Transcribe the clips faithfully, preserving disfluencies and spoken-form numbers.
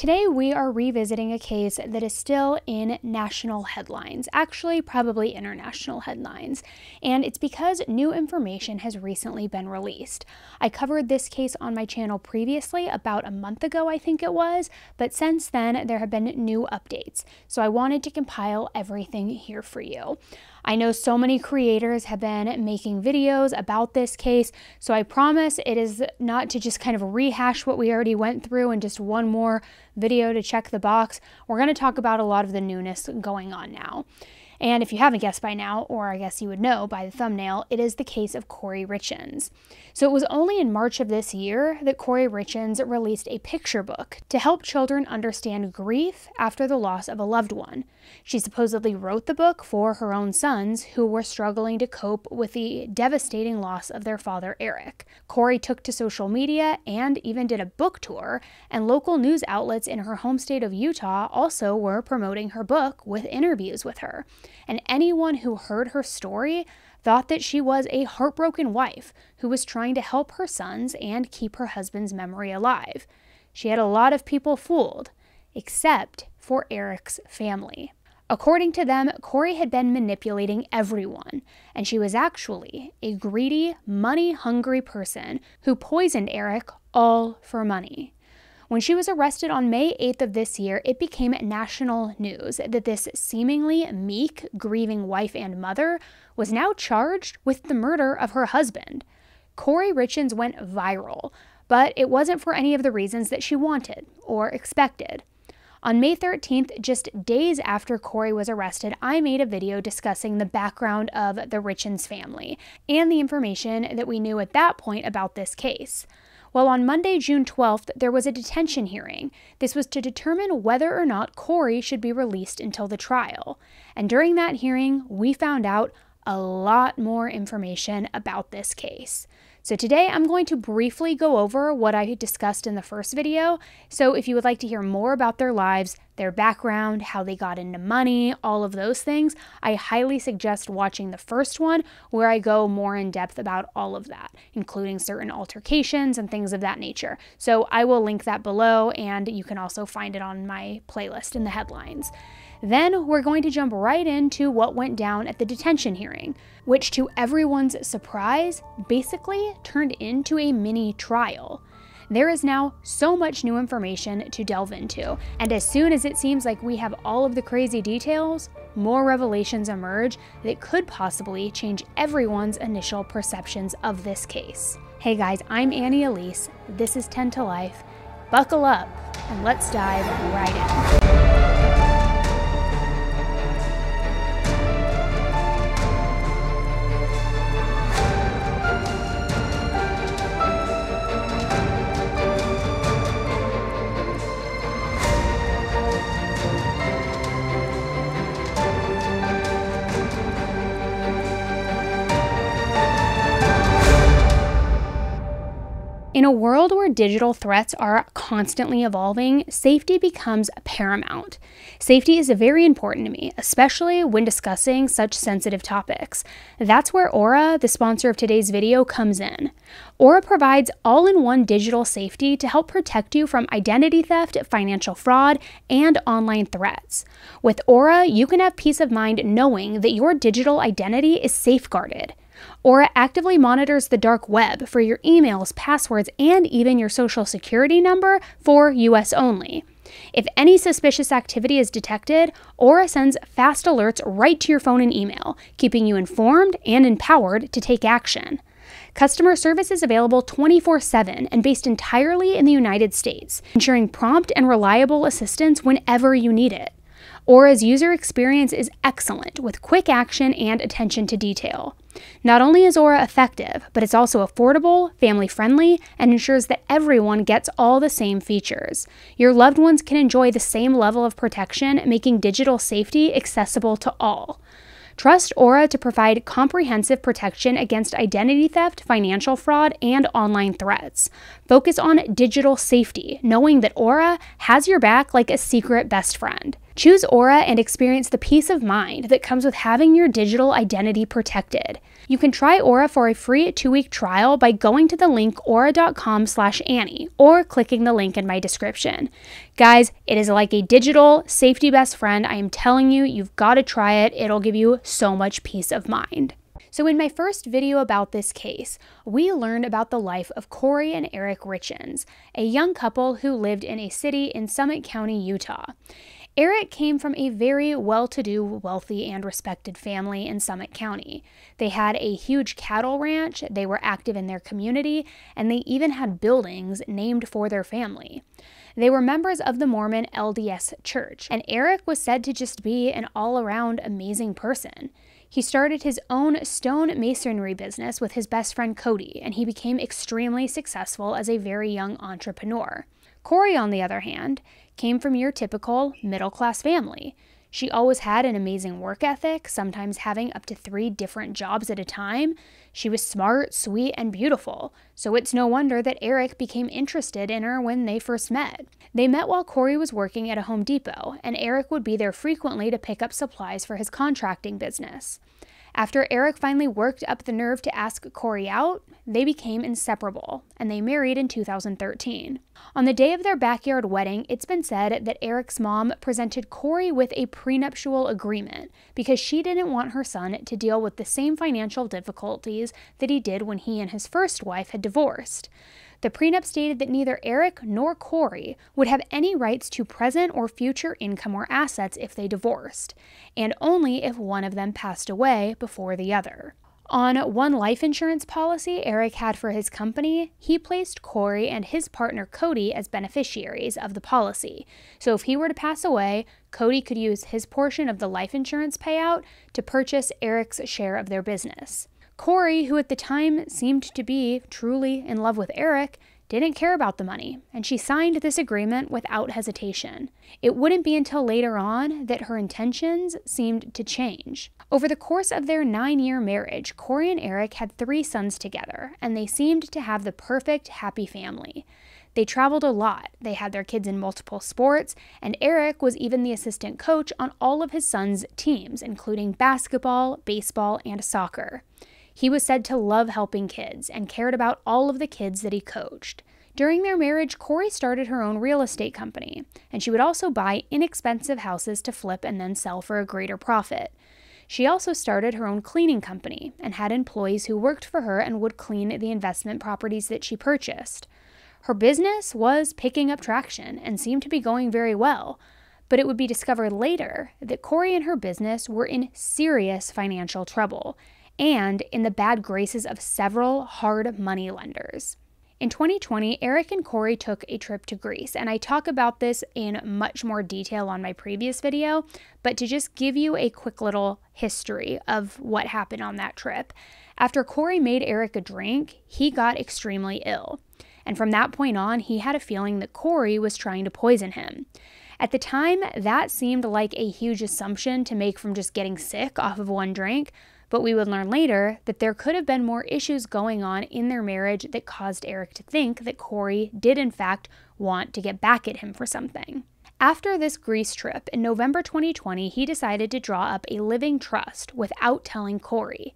Today we are revisiting a case that is still in national headlines, actually probably international headlines, and it's because new information has recently been released. I covered this case on my channel previously about a month ago, I think it was, but since then there have been new updates, so I wanted to compile everything here for you. I know so many creators have been making videos about this case, so I promise it is not to just kind of rehash what we already went through in just one more video to check the box. We're going to talk about a lot of the newness going on now. And if you haven't guessed by now, or I guess you would know by the thumbnail, it is the case of Kouri Richins. So it was only in March of this year that Kouri Richins released a picture book to help children understand grief after the loss of a loved one. She supposedly wrote the book for her own sons who were struggling to cope with the devastating loss of their father, Eric. Kouri took to social media and even did a book tour, and local news outlets in her home state of Utah also were promoting her book with interviews with her. And anyone who heard her story thought that she was a heartbroken wife who was trying to help her sons and keep her husband's memory alive. She had a lot of people fooled, except for Eric's family. According to them, Kouri had been manipulating everyone, and she was actually a greedy, money-hungry person who poisoned Eric all for money. When she was arrested on May eighth of this year, it became national news that this seemingly meek, grieving wife and mother was now charged with the murder of her husband. Kouri Richins went viral, but it wasn't for any of the reasons that she wanted or expected. On May thirteenth, just days after Kouri was arrested, I made a video discussing the background of the Richins family and the information that we knew at that point about this case. Well, on Monday, June twelfth, there was a detention hearing. This was to determine whether or not Kouri should be released until the trial. And during that hearing, we found out a lot more information about this case. So today I'm going to briefly go over what I discussed in the first video. So if you would like to hear more about their lives, their background, how they got into money, all of those things, I highly suggest watching the first one where I go more in depth about all of that, including certain altercations and things of that nature. So I will link that below, and you can also find it on my playlist in the headlines. Then we're going to jump right into what went down at the detention hearing, which to everyone's surprise, basically turned into a mini trial. There is now so much new information to delve into, and as soon as it seems like we have all of the crazy details, more revelations emerge that could possibly change everyone's initial perceptions of this case. Hey guys, I'm Annie Elise, this is ten to life, buckle up, and let's dive right in. In a world where digital threats are constantly evolving, safety becomes paramount. Safety is very important to me, especially when discussing such sensitive topics. That's where Aura, the sponsor of today's video, comes in. Aura provides all-in-one digital safety to help protect you from identity theft, financial fraud, and online threats. With Aura, you can have peace of mind knowing that your digital identity is safeguarded. Aura actively monitors the dark web for your emails, passwords, and even your social security number for U S only. If any suspicious activity is detected, Aura sends fast alerts right to your phone and email, keeping you informed and empowered to take action. Customer service is available twenty-four seven and based entirely in the United States, ensuring prompt and reliable assistance whenever you need it. Aura's user experience is excellent with quick action and attention to detail. Not only is Aura effective, but it's also affordable, family-friendly, and ensures that everyone gets all the same features. Your loved ones can enjoy the same level of protection, making digital safety accessible to all. Trust Aura to provide comprehensive protection against identity theft, financial fraud, and online threats. Focus on digital safety, knowing that Aura has your back like a secret best friend. Choose Aura and experience the peace of mind that comes with having your digital identity protected. You can try Aura for a free two-week trial by going to the link aura dot com slash Annie or clicking the link in my description. Guys, it is like a digital safety best friend. I am telling you, you've got to try it. It'll give you so much peace of mind. So in my first video about this case, we learned about the life of Kouri and Eric Richins, a young couple who lived in a city in Summit County, Utah. Eric came from a very well-to-do, wealthy, and respected family in Summit County. They had a huge cattle ranch, they were active in their community, and they even had buildings named for their family. They were members of the Mormon L D S Church, and Eric was said to just be an all-around amazing person. He started his own stone masonry business with his best friend Cody, and he became extremely successful as a very young entrepreneur. Kouri, on the other hand, came from your typical middle-class family. She always had an amazing work ethic, sometimes having up to three different jobs at a time. She was smart, sweet, and beautiful, so it's no wonder that Eric became interested in her when they first met. They met while Kouri was working at a Home Depot, and Eric would be there frequently to pick up supplies for his contracting business. After Eric finally worked up the nerve to ask Kouri out, they became inseparable, and they married in two thousand thirteen. On the day of their backyard wedding, it's been said that Eric's mom presented Kouri with a prenuptial agreement because she didn't want her son to deal with the same financial difficulties that he did when he and his first wife had divorced. The prenup stated that neither Eric nor Kouri would have any rights to present or future income or assets if they divorced, and only if one of them passed away before the other. On one life insurance policy Eric had for his company, he placed Kouri and his partner Cody as beneficiaries of the policy. So if he were to pass away, Cody could use his portion of the life insurance payout to purchase Eric's share of their business. Kouri, who at the time seemed to be truly in love with Eric, didn't care about the money, and she signed this agreement without hesitation. It wouldn't be until later on that her intentions seemed to change. Over the course of their nine-year marriage, Kouri and Eric had three sons together, and they seemed to have the perfect, happy family. They traveled a lot, they had their kids in multiple sports, and Eric was even the assistant coach on all of his sons' teams, including basketball, baseball, and soccer. He was said to love helping kids and cared about all of the kids that he coached. During their marriage, Kouri started her own real estate company, and she would also buy inexpensive houses to flip and then sell for a greater profit. She also started her own cleaning company and had employees who worked for her and would clean the investment properties that she purchased. Her business was picking up traction and seemed to be going very well, but it would be discovered later that Kouri and her business were in serious financial trouble, and in the bad graces of several hard money lenders. In twenty twenty, Eric and Kouri took a trip to Greece, and I talk about this in much more detail on my previous video, but to just give you a quick little history of what happened on that trip. After Kouri made Eric a drink, he got extremely ill, and from that point on, he had a feeling that Kouri was trying to poison him. At the time, that seemed like a huge assumption to make from just getting sick off of one drink, but we would learn later that there could have been more issues going on in their marriage that caused Eric to think that Kouri did in fact want to get back at him for something. After this Greece trip, in November twenty twenty, he decided to draw up a living trust without telling Kouri.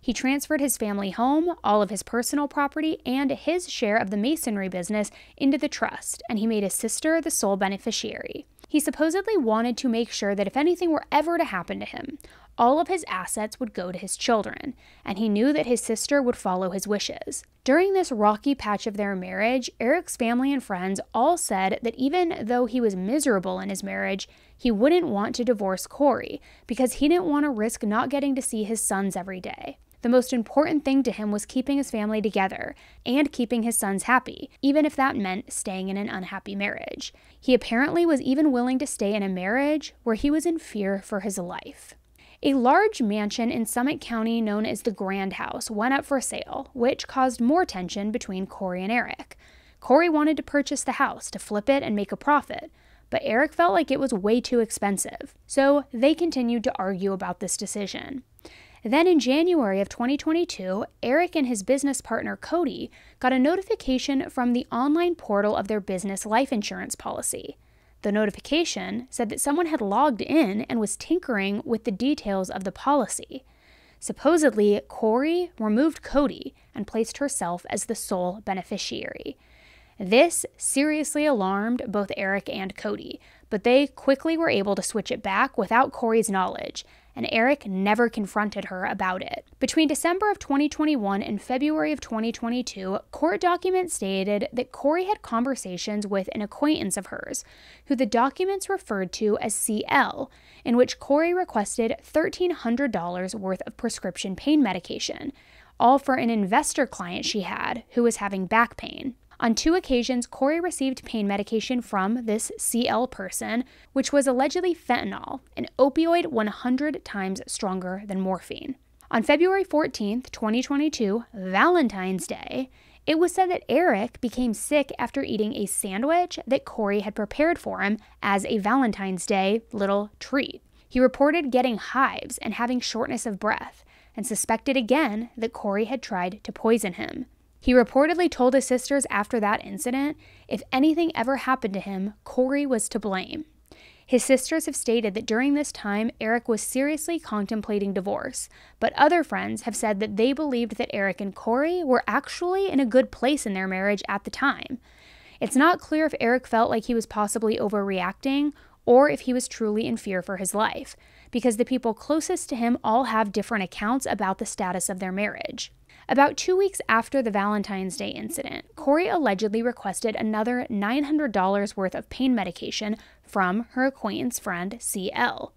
He transferred his family home, all of his personal property, and his share of the masonry business into the trust, and he made his sister the sole beneficiary. He supposedly wanted to make sure that if anything were ever to happen to him, all of his assets would go to his children, and he knew that his sister would follow his wishes. During this rocky patch of their marriage, Eric's family and friends all said that even though he was miserable in his marriage, he wouldn't want to divorce Kouri because he didn't want to risk not getting to see his sons every day. The most important thing to him was keeping his family together and keeping his sons happy, even if that meant staying in an unhappy marriage. He apparently was even willing to stay in a marriage where he was in fear for his life. A large mansion in Summit County known as the Grand House went up for sale, which caused more tension between Kouri and Eric. Kouri wanted to purchase the house to flip it and make a profit, but Eric felt like it was way too expensive, so they continued to argue about this decision. Then in January of twenty twenty-two, Eric and his business partner Cody got a notification from the online portal of their business life insurance policy. The notification said that someone had logged in and was tinkering with the details of the policy. Supposedly, Kouri removed Cody and placed herself as the sole beneficiary. This seriously alarmed both Eric and Cody, but they quickly were able to switch it back without Kouri's knowledge, and Eric never confronted her about it. Between December of twenty twenty-one and February of twenty twenty-two, court documents stated that Kouri had conversations with an acquaintance of hers, who the documents referred to as C L, in which Kouri requested one thousand three hundred dollars worth of prescription pain medication, all for an investor client she had who was having back pain. On two occasions, Kouri received pain medication from this C L person, which was allegedly fentanyl, an opioid one hundred times stronger than morphine. On February fourteenth, twenty twenty-two, Valentine's Day, it was said that Eric became sick after eating a sandwich that Kouri had prepared for him as a Valentine's Day little treat. He reported getting hives and having shortness of breath, and suspected again that Kouri had tried to poison him. He reportedly told his sisters after that incident, if anything ever happened to him, Kouri was to blame. His sisters have stated that during this time, Eric was seriously contemplating divorce, but other friends have said that they believed that Eric and Kouri were actually in a good place in their marriage at the time. It's not clear if Eric felt like he was possibly overreacting or if he was truly in fear for his life, because the people closest to him all have different accounts about the status of their marriage. About two weeks after the Valentine's Day incident, Kouri allegedly requested another nine hundred dollars worth of pain medication from her acquaintance friend, C L.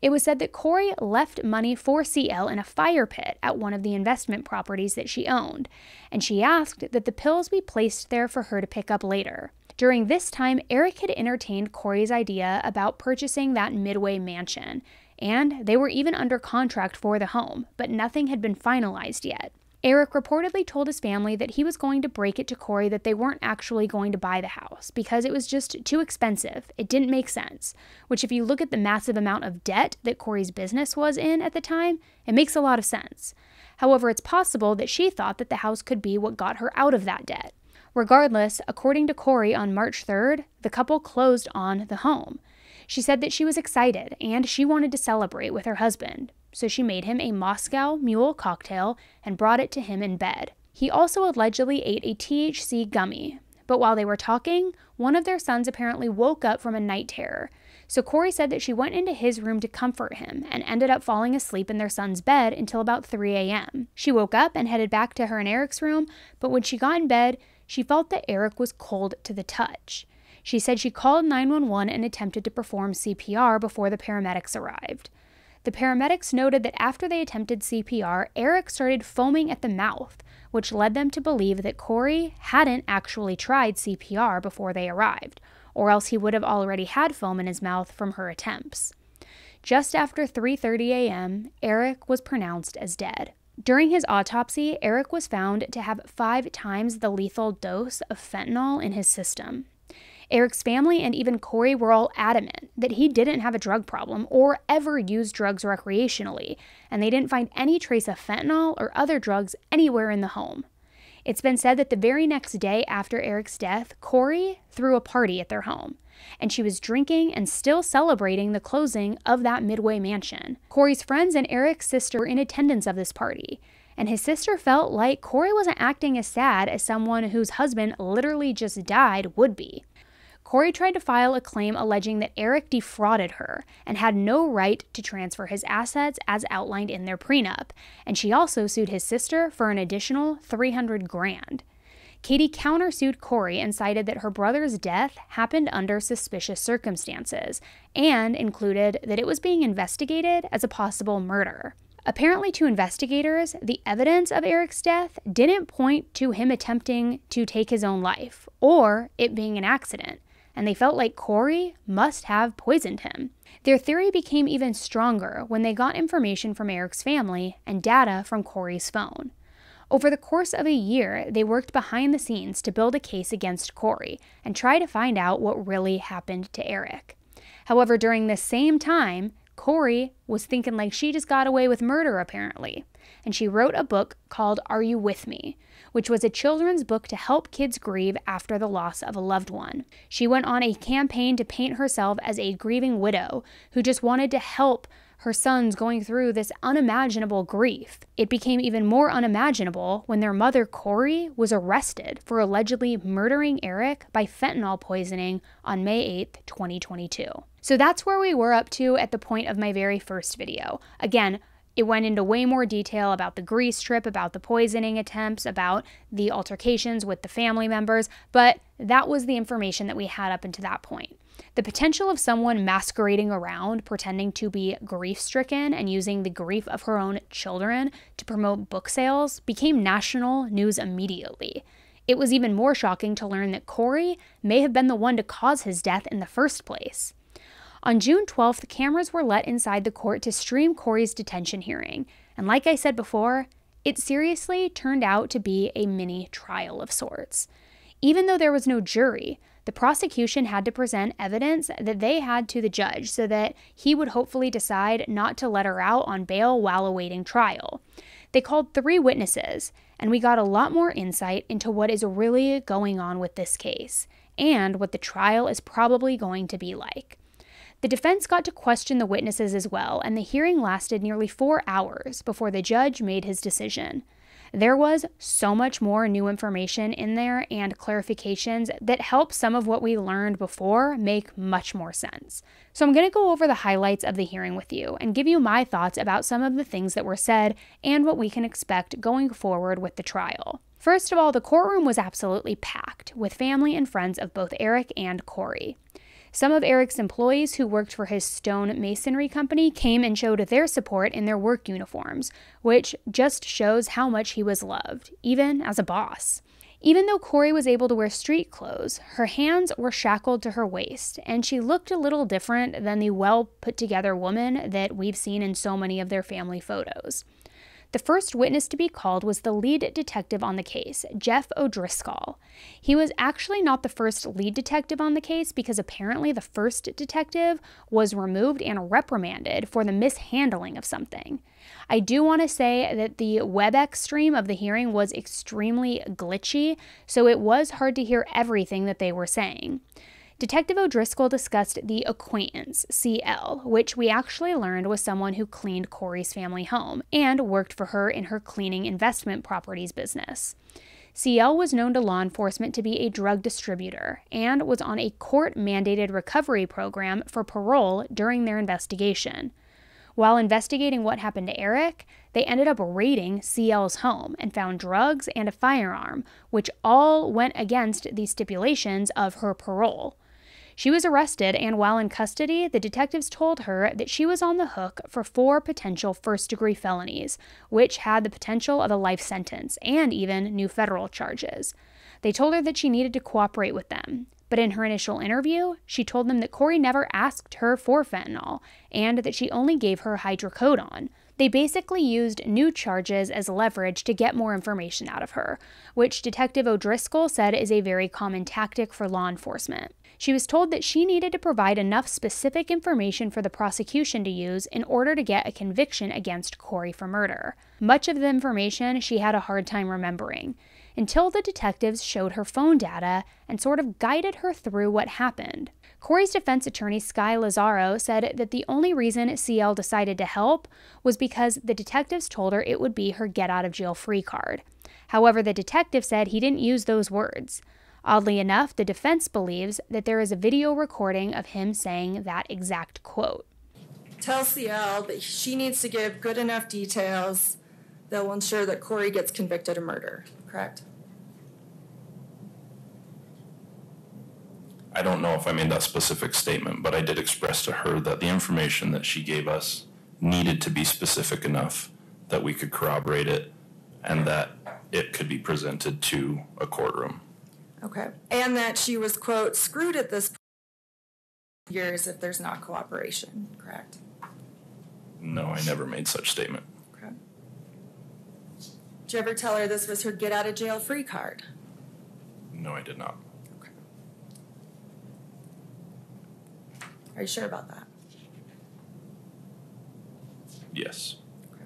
It was said that Kouri left money for C L in a fire pit at one of the investment properties that she owned, and she asked that the pills be placed there for her to pick up later. During this time, Eric had entertained Kouri's idea about purchasing that Midway mansion, and they were even under contract for the home, but nothing had been finalized yet. Eric reportedly told his family that he was going to break it to Kouri that they weren't actually going to buy the house because it was just too expensive. It didn't make sense, which if you look at the massive amount of debt that Kouri's business was in at the time, it makes a lot of sense. However, it's possible that she thought that the house could be what got her out of that debt. Regardless, according to Kouri, on March third, the couple closed on the home. She said that she was excited and she wanted to celebrate with her husband. So she made him a Moscow Mule cocktail and brought it to him in bed. He also allegedly ate a T H C gummy, but while they were talking, one of their sons apparently woke up from a night terror. So Kouri said that she went into his room to comfort him and ended up falling asleep in their son's bed until about three a m She woke up and headed back to her and Eric's room, but when she got in bed, she felt that Eric was cold to the touch. She said she called nine one one and attempted to perform C P R before the paramedics arrived. The paramedics noted that after they attempted C P R, Eric started foaming at the mouth, which led them to believe that Kouri hadn't actually tried C P R before they arrived, or else he would have already had foam in his mouth from her attempts. Just after three thirty a m, Eric was pronounced as dead. During his autopsy, Eric was found to have five times the lethal dose of fentanyl in his system. Eric's family and even Kouri were all adamant that he didn't have a drug problem or ever use drugs recreationally, and they didn't find any trace of fentanyl or other drugs anywhere in the home. It's been said that the very next day after Eric's death, Kouri threw a party at their home, and she was drinking and still celebrating the closing of that Midway mansion. Kouri's friends and Eric's sister were in attendance of this party, and his sister felt like Kouri wasn't acting as sad as someone whose husband literally just died would be. Kouri tried to file a claim alleging that Eric defrauded her and had no right to transfer his assets as outlined in their prenup, and she also sued his sister for an additional three hundred grand. Katie countersued Kouri and cited that her brother's death happened under suspicious circumstances and included that it was being investigated as a possible murder. Apparently to investigators, the evidence of Eric's death didn't point to him attempting to take his own life or it being an accident, and they felt like Kouri must have poisoned him. Their theory became even stronger when they got information from Eric's family and data from Kouri's phone. Over the course of a year, they worked behind the scenes to build a case against Kouri and try to find out what really happened to Eric. However, during this same time, Kouri was thinking like she just got away with murder, apparently, and she wrote a book called Are You With Me?, which was a children's book to help kids grieve after the loss of a loved one. She went on a campaign to paint herself as a grieving widow who just wanted to help her sons going through this unimaginable grief. It became even more unimaginable when their mother, Kouri, was arrested for allegedly murdering Eric by fentanyl poisoning on May eighth, twenty twenty-two. So that's where we were up to at the point of my very first video. Again, it went into way more detail about the grease trip, about the poisoning attempts, about the altercations with the family members, but that was the information that we had up until that point. The potential of someone masquerading around, pretending to be grief-stricken and using the grief of her own children to promote book sales became national news immediately. It was even more shocking to learn that Kouri may have been the one to cause his death in the first place. On June twelfth, cameras were let inside the court to stream Kouri's detention hearing, and like I said before, it seriously turned out to be a mini trial of sorts. Even though there was no jury, the prosecution had to present evidence that they had to the judge so that he would hopefully decide not to let her out on bail while awaiting trial. They called three witnesses, and we got a lot more insight into what is really going on with this case and what the trial is probably going to be like. The defense got to question the witnesses as well, and the hearing lasted nearly four hours before the judge made his decision. There was so much more new information in there and clarifications that help some of what we learned before make much more sense. So I'm going to go over the highlights of the hearing with you and give you my thoughts about some of the things that were said and what we can expect going forward with the trial. First of all, the courtroom was absolutely packed with family and friends of both Eric and Kouri. Some of Eric's employees who worked for his stone masonry company came and showed their support in their work uniforms, which just shows how much he was loved, even as a boss. Even though Kouri was able to wear street clothes, her hands were shackled to her waist, and she looked a little different than the well-put-together woman that we've seen in so many of their family photos. The first witness to be called was the lead detective on the case, Jeff O'Driscoll. He was actually not the first lead detective on the case because apparently the first detective was removed and reprimanded for the mishandling of something. I do want to say that the WebEx stream of the hearing was extremely glitchy, so it was hard to hear everything that they were saying. Detective O'Driscoll discussed the acquaintance, C L, which we actually learned was someone who cleaned Kouri's family home and worked for her in her cleaning investment properties business. C L was known to law enforcement to be a drug distributor and was on a court-mandated recovery program for parole during their investigation. While investigating what happened to Eric, they ended up raiding C L's home and found drugs and a firearm, which all went against the stipulations of her parole. She was arrested, and while in custody, the detectives told her that she was on the hook for four potential first-degree felonies, which had the potential of a life sentence and even new federal charges. They told her that she needed to cooperate with them, but in her initial interview, she told them that Kouri never asked her for fentanyl and that she only gave her hydrocodone. They basically used new charges as leverage to get more information out of her, which Detective O'Driscoll said is a very common tactic for law enforcement. She was told that she needed to provide enough specific information for the prosecution to use in order to get a conviction against Kouri for murder. Much of the information she had a hard time remembering, until the detectives showed her phone data and sort of guided her through what happened. Kouri's defense attorney, Sky Lazaro, said that the only reason C L decided to help was because the detectives told her it would be her get-out-of-jail-free card. However, the detective said he didn't use those words. Oddly enough, the defense believes that there is a video recording of him saying that exact quote. Tell C L that she needs to give good enough details that will ensure that Kouri gets convicted of murder. Correct? I don't know if I made that specific statement, but I did express to her that the information that she gave us needed to be specific enough that we could corroborate it and that it could be presented to a courtroom. Okay. And that she was, quote, screwed at this point for years if there's not cooperation. Correct? No, I never made such statement. Did you ever tell her this was her get-out-of-jail-free card? No, I did not. Okay. Are you sure about that? Yes. Okay.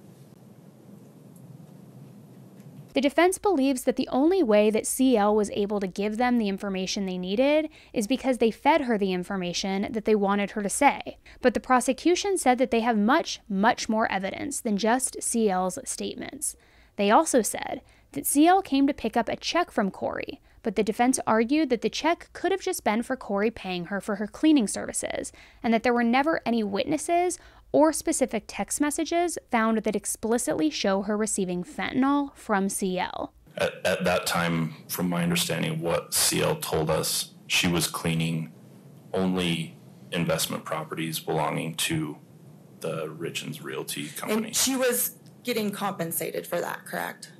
The defense believes that the only way that C L was able to give them the information they needed is because they fed her the information that they wanted her to say. But the prosecution said that they have much, much more evidence than just C L's statements. They also said that C L came to pick up a check from Kouri, but the defense argued that the check could have just been for Kouri paying her for her cleaning services, and that there were never any witnesses or specific text messages found that explicitly show her receiving fentanyl from C L. At, at that time, from my understanding, what C L told us, she was cleaning only investment properties belonging to the Richins Realty Company. And she was getting compensated for that, correct?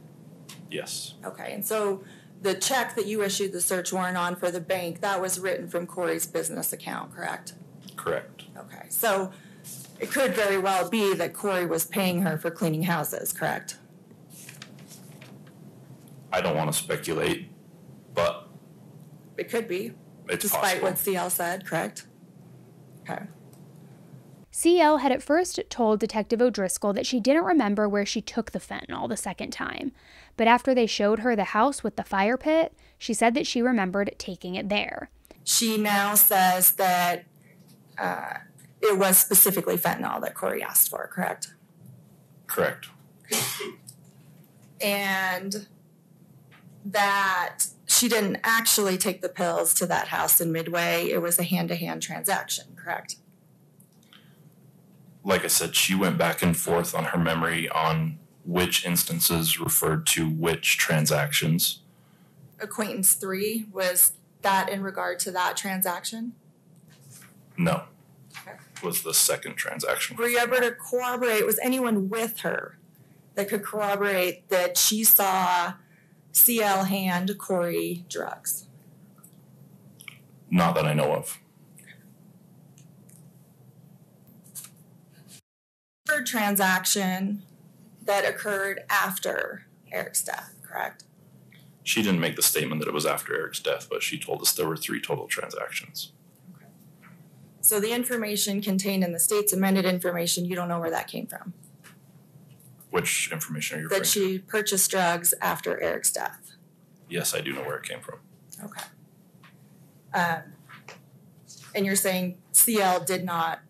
Yes. Okay, and so the check that you issued the search warrant on for the bank, that was written from Kouri's business account, correct? Correct. Okay, so it could very well be that Kouri was paying her for cleaning houses, correct? I don't want to speculate, but it could be. It's despite possible. What C L said, correct? Okay. C L had at first told Detective O'Driscoll that she didn't remember where she took the fentanyl the second time, but after they showed her the house with the fire pit, she said that she remembered taking it there. She now says that uh, it was specifically fentanyl that Kouri asked for, correct? Correct. And that she didn't actually take the pills to that house in Midway. It was a hand-to-hand transaction, correct? Like I said, she went back and forth on her memory on which instances referred to which transactions. Acquaintance three, was that in regard to that transaction? No. Okay. Was the second transaction. Were you ever to corroborate, was anyone with her that could corroborate that she saw C L hand Kouri drugs? Not that I know of. Third transaction that occurred after Eric's death, correct? She didn't make the statement that it was after Eric's death, but she told us there were three total transactions. Okay. So the information contained in the state's amended information, you don't know where that came from? Which information are you referring to? That she purchased drugs after Eric's death. Yes, I do know where it came from. Okay. Um, and you're saying C L did not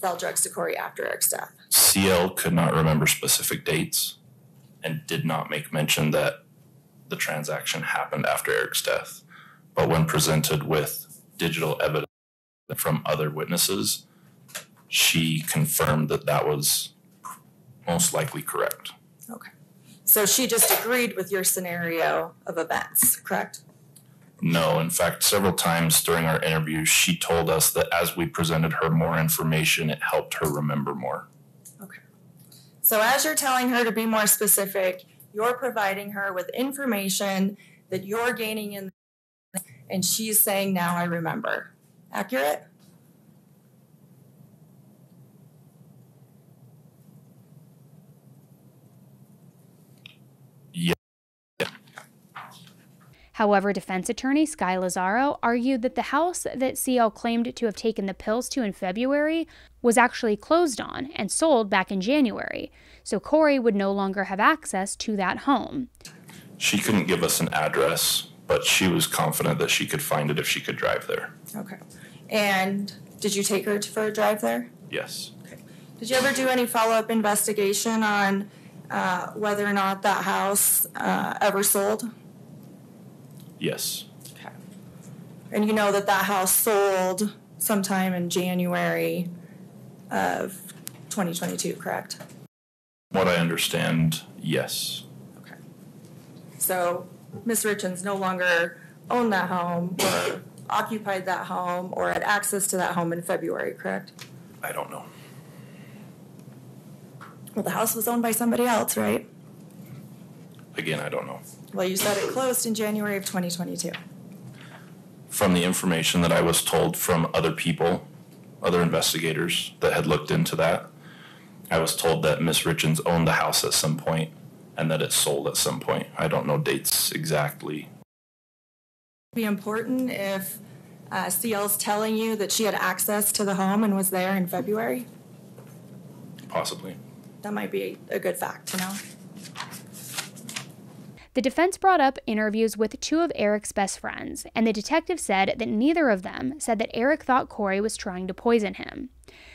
sell drugs to Kouri after Eric's death? C L could not remember specific dates and did not make mention that the transaction happened after Eric's death. But when presented with digital evidence from other witnesses, she confirmed that that was most likely correct. Okay. So she just agreed with your scenario of events, correct? No, in fact, several times during our interviews, she told us that as we presented her more information, it helped her remember more. Okay. So as you're telling her to be more specific, you're providing her with information that you're gaining in, and she's saying, now I remember. Accurate? However, defense attorney Sky Lazaro argued that the house that C L claimed to have taken the pills to in February was actually closed on and sold back in January, so Kouri would no longer have access to that home. She couldn't give us an address, but she was confident that she could find it if she could drive there. Okay. And did you take her for a drive there? Yes. Okay. Did you ever do any follow-up investigation on uh, whether or not that house uh, ever sold? Yes. Okay. And you know that that house sold sometime in January of twenty twenty-two, correct? What I understand, yes. Okay. So Miz Richins no longer owned that home or occupied that home or had access to that home in February, correct? I don't know. Well, the house was owned by somebody else, right? Again, I don't know. Well, you said it closed in January of twenty twenty-two. From the information that I was told from other people, other investigators that had looked into that, I was told that Miz Richins owned the house at some point and that it sold at some point. I don't know dates exactly. It would be important if uh, C L's telling you that she had access to the home and was there in February? Possibly. That might be a good fact to know. The defense brought up interviews with two of Eric's best friends, and the detective said that neither of them said that Eric thought Kouri was trying to poison him.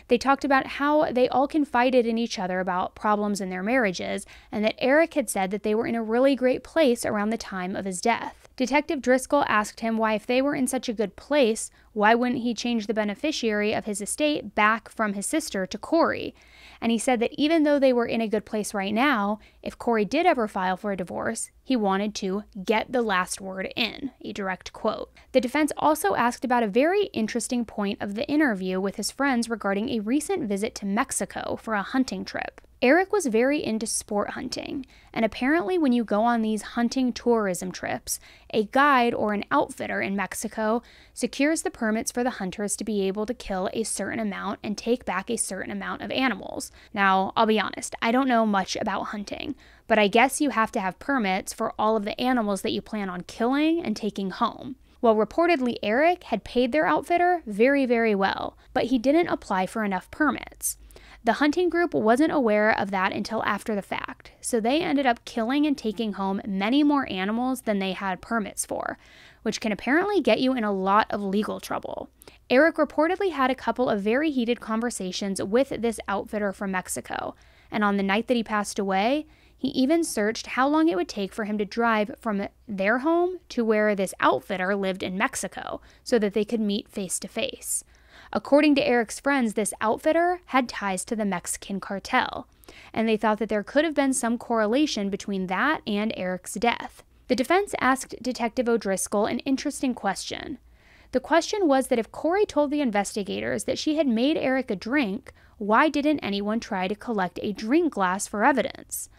They talked about how they all confided in each other about problems in their marriages, and that Eric had said that they were in a really great place around the time of his death. Detective Driscoll asked him why, if they were in such a good place, why wouldn't he change the beneficiary of his estate back from his sister to Kouri? And he said that even though they were in a good place right now, if Kouri did ever file for a divorce, he wanted to get the last word in, a direct quote. The defense also asked about a very interesting point of the interview with his friends regarding a recent visit to Mexico for a hunting trip. Eric was very into sport hunting, and apparently when you go on these hunting tourism trips, a guide or an outfitter in Mexico secures the permits for the hunters to be able to kill a certain amount and take back a certain amount of animals. Now, I'll be honest, I don't know much about hunting, but I guess you have to have permits for all of the animals that you plan on killing and taking home. Well, reportedly Eric had paid their outfitter very, very well, but he didn't apply for enough permits. The hunting group wasn't aware of that until after the fact, so they ended up killing and taking home many more animals than they had permits for, which can apparently get you in a lot of legal trouble. Eric reportedly had a couple of very heated conversations with this outfitter from Mexico, and on the night that he passed away, he even searched how long it would take for him to drive from their home to where this outfitter lived in Mexico so that they could meet face to face. According to Eric's friends, this outfitter had ties to the Mexican cartel, and they thought that there could have been some correlation between that and Eric's death. The defense asked Detective O'Driscoll an interesting question. The question was that if Kouri told the investigators that she had made Eric a drink, why didn't anyone try to collect a drink glass for evidence?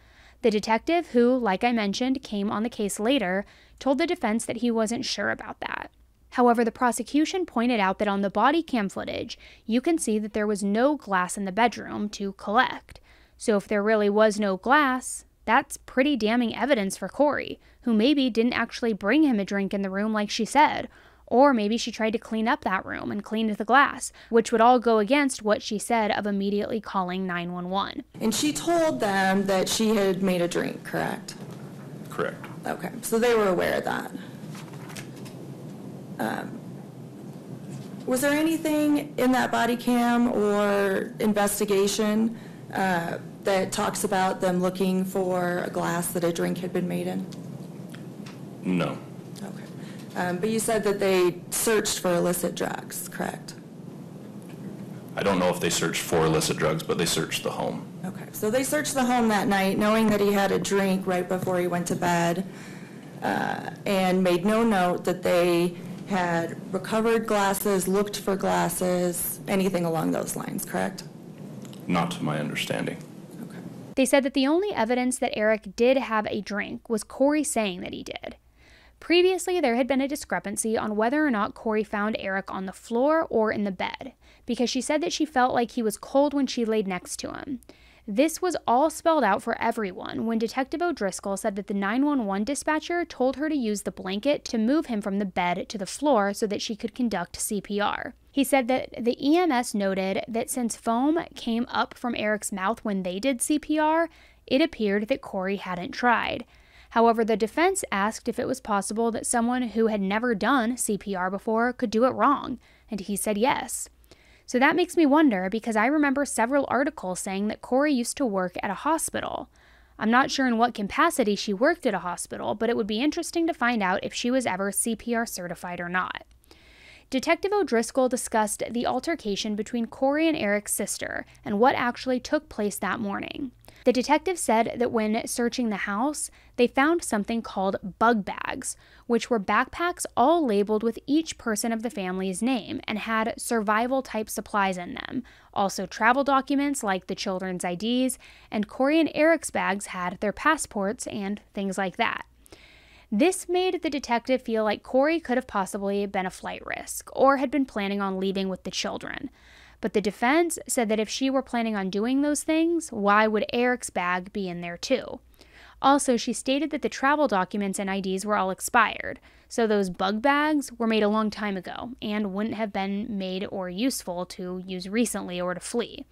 The detective, who, like I mentioned, came on the case later, told the defense that he wasn't sure about that. However, the prosecution pointed out that on the body cam footage, you can see that there was no glass in the bedroom to collect. So if there really was no glass, that's pretty damning evidence for Kouri, who maybe didn't actually bring him a drink in the room like she said, or maybe she tried to clean up that room and cleaned the glass, which would all go against what she said of immediately calling nine one one. And she told them that she had made a drink, correct? Correct. Okay, so they were aware of that. Um, was there anything in that body cam or investigation uh, that talks about them looking for a glass that a drink had been made in? No. Okay. Um, but you said that they searched for illicit drugs, correct? I don't know if they searched for illicit drugs, but they searched the home. Okay. So they searched the home that night knowing that he had a drink right before he went to bed uh, and made no note that they had recovered glasses, looked for glasses, anything along those lines, correct? Not to my understanding. Okay. They said that the only evidence that Eric did have a drink was Kouri saying that he did. Previously, there had been a discrepancy on whether or not Kouri found Eric on the floor or in the bed, because she said that she felt like he was cold when she laid next to him. This was all spelled out for everyone when Detective O'Driscoll said that the nine one one dispatcher told her to use the blanket to move him from the bed to the floor so that she could conduct C P R. He said that the E M S noted that since foam came up from Eric's mouth when they did C P R, it appeared that Kouri hadn't tried. However, the defense asked if it was possible that someone who had never done C P R before could do it wrong, and he said yes. So that makes me wonder, because I remember several articles saying that Kouri used to work at a hospital. I'm not sure in what capacity she worked at a hospital, but it would be interesting to find out if she was ever C P R certified or not. Detective O'Driscoll discussed the altercation between Kouri and Eric's sister and what actually took place that morning. The detective said that when searching the house, they found something called bug bags, which were backpacks all labeled with each person of the family's name and had survival-type supplies in them, also travel documents like the children's I Ds, and Kouri and Eric's bags had their passports and things like that. This made the detective feel like Kouri could have possibly been a flight risk or had been planning on leaving with the children. But the defense said that if she were planning on doing those things, why would Eric's bag be in there too? Also, she stated that the travel documents and I Ds were all expired, so those bug bags were made a long time ago and wouldn't have been made or useful to use recently or to flee.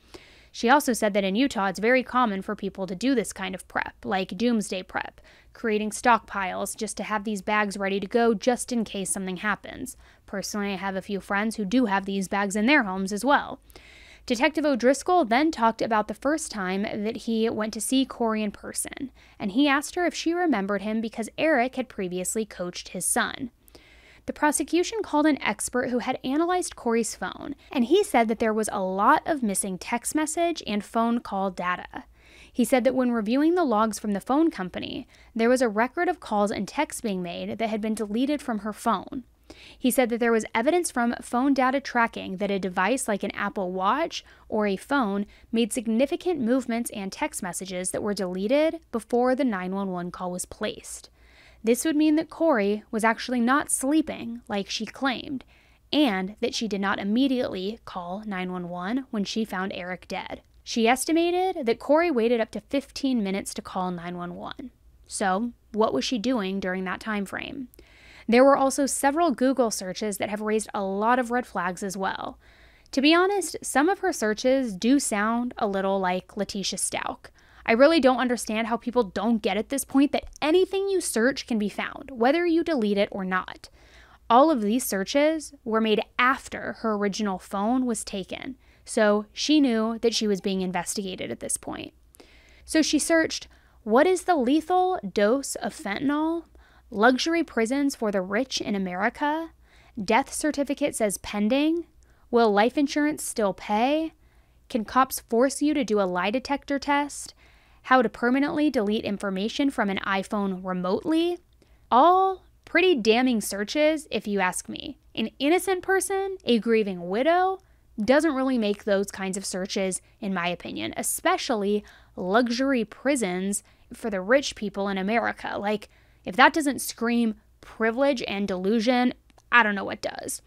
She also said that in Utah, it's very common for people to do this kind of prep, like doomsday prep, creating stockpiles just to have these bags ready to go just in case something happens. Personally, I have a few friends who do have these bags in their homes as well. Detective O'Driscoll then talked about the first time that he went to see Kouri in person, and he asked her if she remembered him because Eric had previously coached his son. The prosecution called an expert who had analyzed Kouri's phone, and he said that there was a lot of missing text message and phone call data. He said that when reviewing the logs from the phone company, there was a record of calls and texts being made that had been deleted from her phone. He said that there was evidence from phone data tracking that a device like an Apple Watch or a phone made significant movements and text messages that were deleted before the nine one one call was placed. This would mean that Kouri was actually not sleeping like she claimed, and that she did not immediately call nine one one when she found Eric dead. She estimated that Kouri waited up to fifteen minutes to call nine one one. So, what was she doing during that time frame? There were also several Google searches that have raised a lot of red flags as well. To be honest, some of her searches do sound a little like Letitia Stalk. I really don't understand how people don't get at this point that anything you search can be found, whether you delete it or not. All of these searches were made after her original phone was taken, so she knew that she was being investigated at this point. So she searched, what is the lethal dose of fentanyl? Luxury prisons for the rich in America? Death certificate says pending? Will life insurance still pay? Can cops force you to do a lie detector test? How to permanently delete information from an iPhone remotely? All pretty damning searches, if you ask me. An innocent person, a grieving widow, doesn't really make those kinds of searches, in my opinion, especially luxury prisons for the rich people in America. Like, if that doesn't scream privilege and delusion, I don't know what does.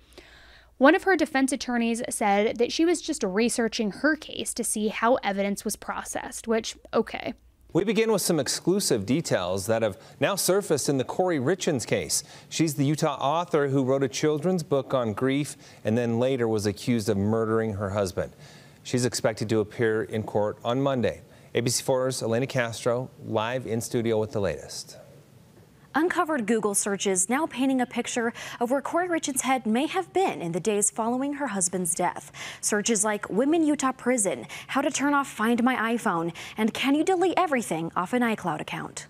One of her defense attorneys said that she was just researching her case to see how evidence was processed, which, okay. We begin with some exclusive details that have now surfaced in the Kouri Richins case. She's the Utah author who wrote a children's book on grief and then later was accused of murdering her husband. She's expected to appear in court on Monday. A B C four's Elena Castro live in studio with the latest. Uncovered Google searches now painting a picture of where Kouri Richins' head may have been in the days following her husband's death. Searches like Women Utah Prison, How to Turn Off Find My iPhone, and Can You Delete Everything Off an iCloud Account?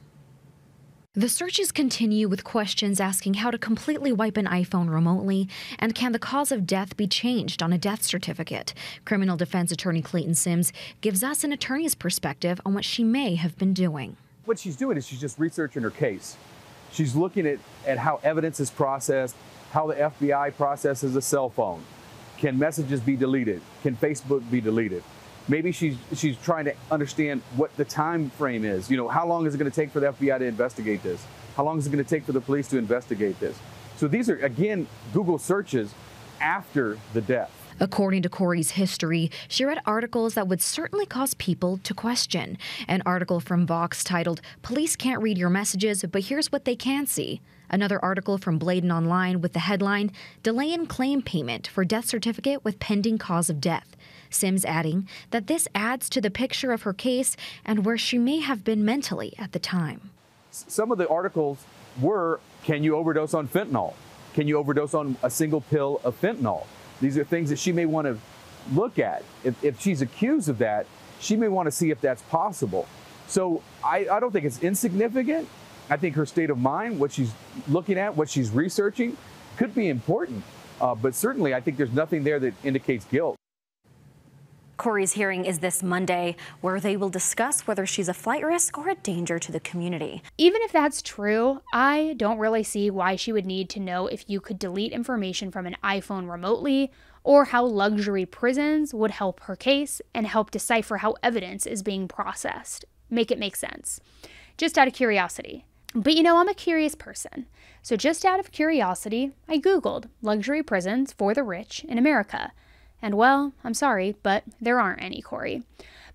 The searches continue with questions asking how to completely wipe an iPhone remotely, and can the cause of death be changed on a death certificate? Criminal defense attorney Clayton Sims gives us an attorney's perspective on what she may have been doing. What she's doing is she's just researching her case. She's looking at, at how evidence is processed, how the F B I processes a cell phone. Can messages be deleted? Can Facebook be deleted? Maybe she's, she's trying to understand what the time frame is. You know, how long is it going to take for the F B I to investigate this? How long is it going to take for the police to investigate this? So these are, again, Google searches after the death. According to Kouri's history, she read articles that would certainly cause people to question. An article from Vox titled, Police Can't Read Your Messages, But Here's What They Can See. Another article from Bladen Online with the headline, Delay in Claim Payment for Death Certificate with Pending Cause of Death. Sims adding that this adds to the picture of her case and where she may have been mentally at the time. Some of the articles were, can you overdose on fentanyl? Can you overdose on a single pill of fentanyl? These are things that she may want to look at. If, if she's accused of that, she may want to see if that's possible. So I, I don't think it's insignificant. I think her state of mind, what she's looking at, what she's researching, could be important. Uh, but certainly I think there's nothing there that indicates guilt. Kouri's hearing is this Monday, where they will discuss whether she's a flight risk or a danger to the community. Even if that's true, I don't really see why she would need to know if you could delete information from an iPhone remotely, or how luxury prisons would help her case and help decipher how evidence is being processed. Make it make sense. Just out of curiosity. But you know, I'm a curious person. So just out of curiosity, I Googled luxury prisons for the rich in America. And well, I'm sorry, but there aren't any, Kouri.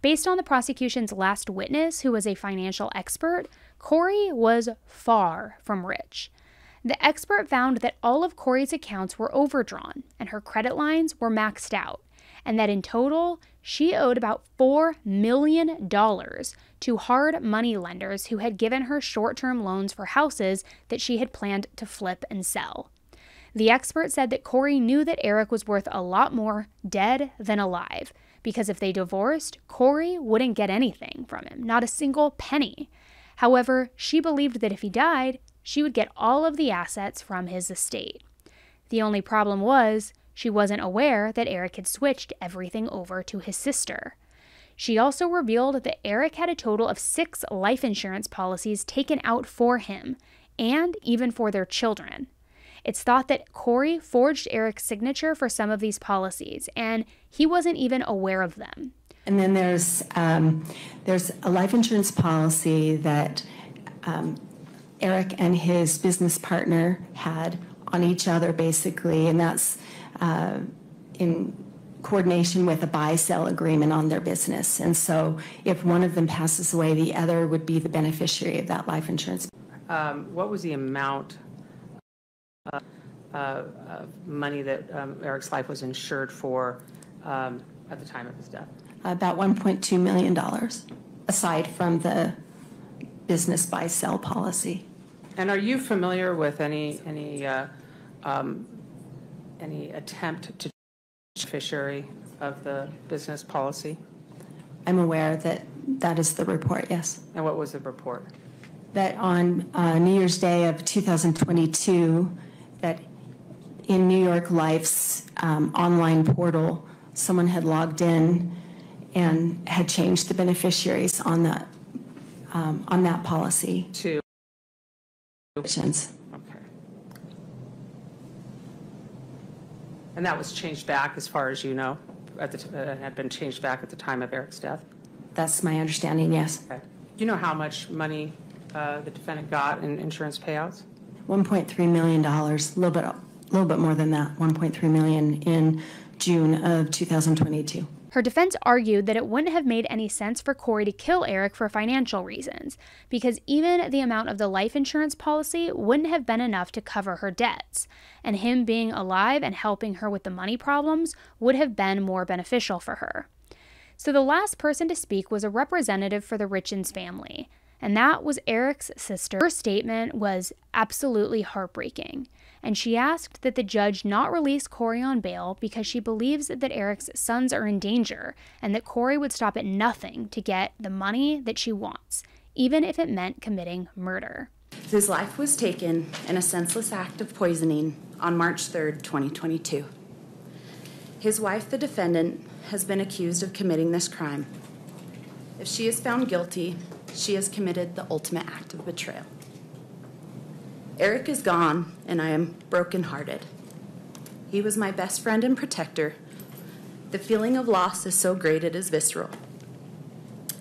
Based on the prosecution's last witness, who was a financial expert, Kouri was far from rich. The expert found that all of Kouri's accounts were overdrawn and her credit lines were maxed out, and that in total, she owed about four million dollars to hard money lenders who had given her short-term loans for houses that she had planned to flip and sell. The expert said that Kouri knew that Eric was worth a lot more dead than alive, because if they divorced, Kouri wouldn't get anything from him, not a single penny. However, she believed that if he died, she would get all of the assets from his estate. The only problem was, she wasn't aware that Eric had switched everything over to his sister. She also revealed that Eric had a total of six life insurance policies taken out for him, and even for their children. It's thought that Kouri forged Eric's signature for some of these policies, and he wasn't even aware of them. And then there's, um, there's a life insurance policy that um, Eric and his business partner had on each other, basically, and that's Uh, in coordination with a buy-sell agreement on their business. And so if one of them passes away, the other would be the beneficiary of that life insurance. Um, what was the amount of uh, uh, money that um, Eric's life was insured for um, at the time of his death? About one point two million dollars, aside from the business buy-sell policy. And are you familiar with any, any uh, um, any attempt to beneficiary of the business policy? I'm aware that that is the report, yes. And what was the report? That on uh, New Year's Day of two thousand twenty-two, that in New York Life's um, online portal, someone had logged in and had changed the beneficiaries on that, um, on that policy. To? Richins. And that was changed back, as far as you know, at the t uh, had been changed back at the time of Eric's death? That's my understanding, yes. Okay. Do you know how much money uh, the defendant got in insurance payouts? one point three million dollars, a little bit, little bit more than that, one point three million dollars in June of two thousand twenty-two. Her defense argued that it wouldn't have made any sense for Kouri to kill Eric for financial reasons, because even the amount of the life insurance policy wouldn't have been enough to cover her debts, and him being alive and helping her with the money problems would have been more beneficial for her. So the last person to speak was a representative for the Richins family, and that was Eric's sister. Her statement was absolutely heartbreaking, and she asked that the judge not release Kouri on bail because she believes that Eric's sons are in danger and that Kouri would stop at nothing to get the money that she wants, even if it meant committing murder. His life was taken in a senseless act of poisoning on March third, twenty twenty-two. His wife, the defendant, has been accused of committing this crime. If she is found guilty, she has committed the ultimate act of betrayal. Eric is gone, and I am brokenhearted. He was my best friend and protector. The feeling of loss is so great it is visceral.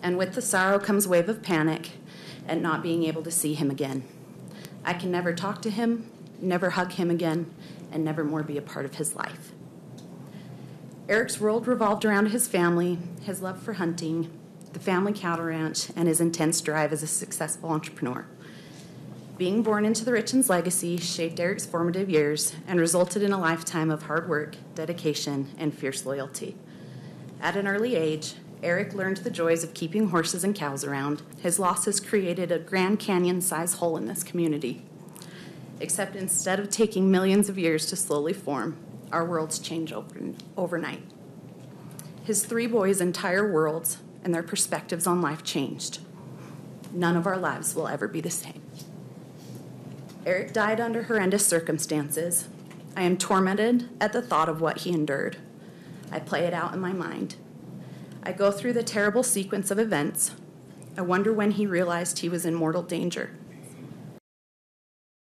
And with the sorrow comes a wave of panic at not being able to see him again. I can never talk to him, never hug him again, and never more be a part of his life. Eric's world revolved around his family, his love for hunting, the family cattle ranch, and his intense drive as a successful entrepreneur. Being born into the Richins' legacy shaped Eric's formative years and resulted in a lifetime of hard work, dedication, and fierce loyalty. At an early age, Eric learned the joys of keeping horses and cows around. His losses created a Grand Canyon-sized hole in this community. Except instead of taking millions of years to slowly form, our worlds change overnight. His three boys' entire worlds and their perspectives on life changed. None of our lives will ever be the same. Eric died under horrendous circumstances. I am tormented at the thought of what he endured. I play it out in my mind. I go through the terrible sequence of events. I wonder when he realized he was in mortal danger.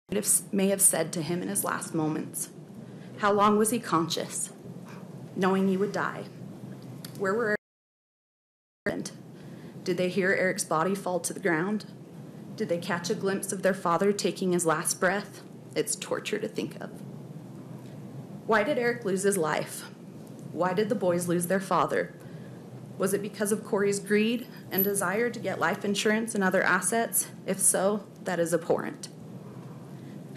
What may have said to him in his last moments. How long was he conscious, knowing he would die? Where were Eric? Did they hear Eric's body fall to the ground? Did they catch a glimpse of their father taking his last breath? It's torture to think of. Why did Eric lose his life? Why did the boys lose their father? Was it because of Kouri's greed and desire to get life insurance and other assets? If so, that is abhorrent.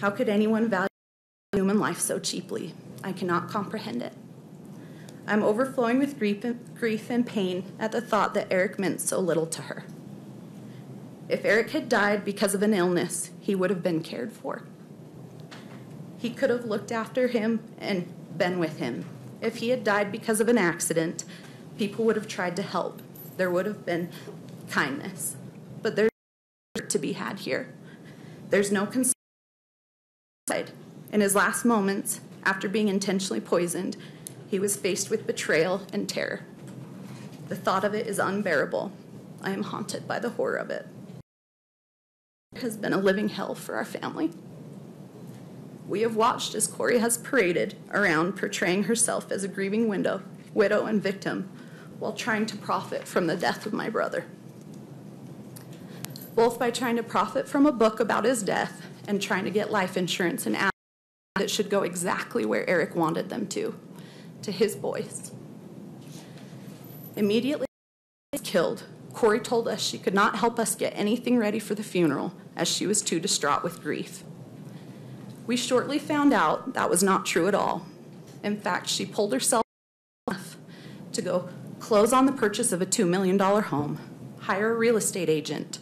How could anyone value human life so cheaply? I cannot comprehend it. I'm overflowing with grief and, grief and pain at the thought that Eric meant so little to her. If Eric had died because of an illness, he would have been cared for. He could have looked after him and been with him. If he had died because of an accident, people would have tried to help. There would have been kindness. But there's no to be had here. There's no concern. In his last moments, after being intentionally poisoned, he was faced with betrayal and terror. The thought of it is unbearable. I am haunted by the horror of it. It has been a living hell for our family. We have watched as Kouri has paraded around portraying herself as a grieving widow, widow and victim while trying to profit from the death of my brother. Both by trying to profit from a book about his death and trying to get life insurance and ask that should go exactly where Eric wanted them to, to his boys. Immediately he was killed, Kouri told us she could not help us get anything ready for the funeral as she was too distraught with grief. We shortly found out that was not true at all. In fact, she pulled herself off to go close on the purchase of a two million dollar home, hire a real estate agent,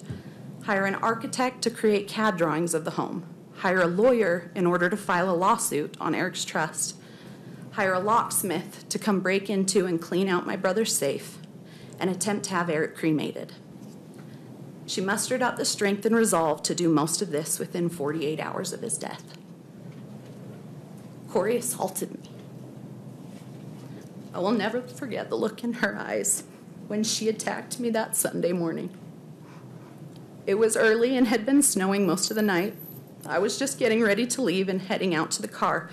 hire an architect to create C A D drawings of the home, hire a lawyer in order to file a lawsuit on Eric's trust, hire a locksmith to come break into and clean out my brother's safe, and attempt to have Eric cremated. She mustered up the strength and resolve to do most of this within forty-eight hours of his death. Kouri assaulted me. I will never forget the look in her eyes when she attacked me that Sunday morning. It was early and had been snowing most of the night. I was just getting ready to leave and heading out to the car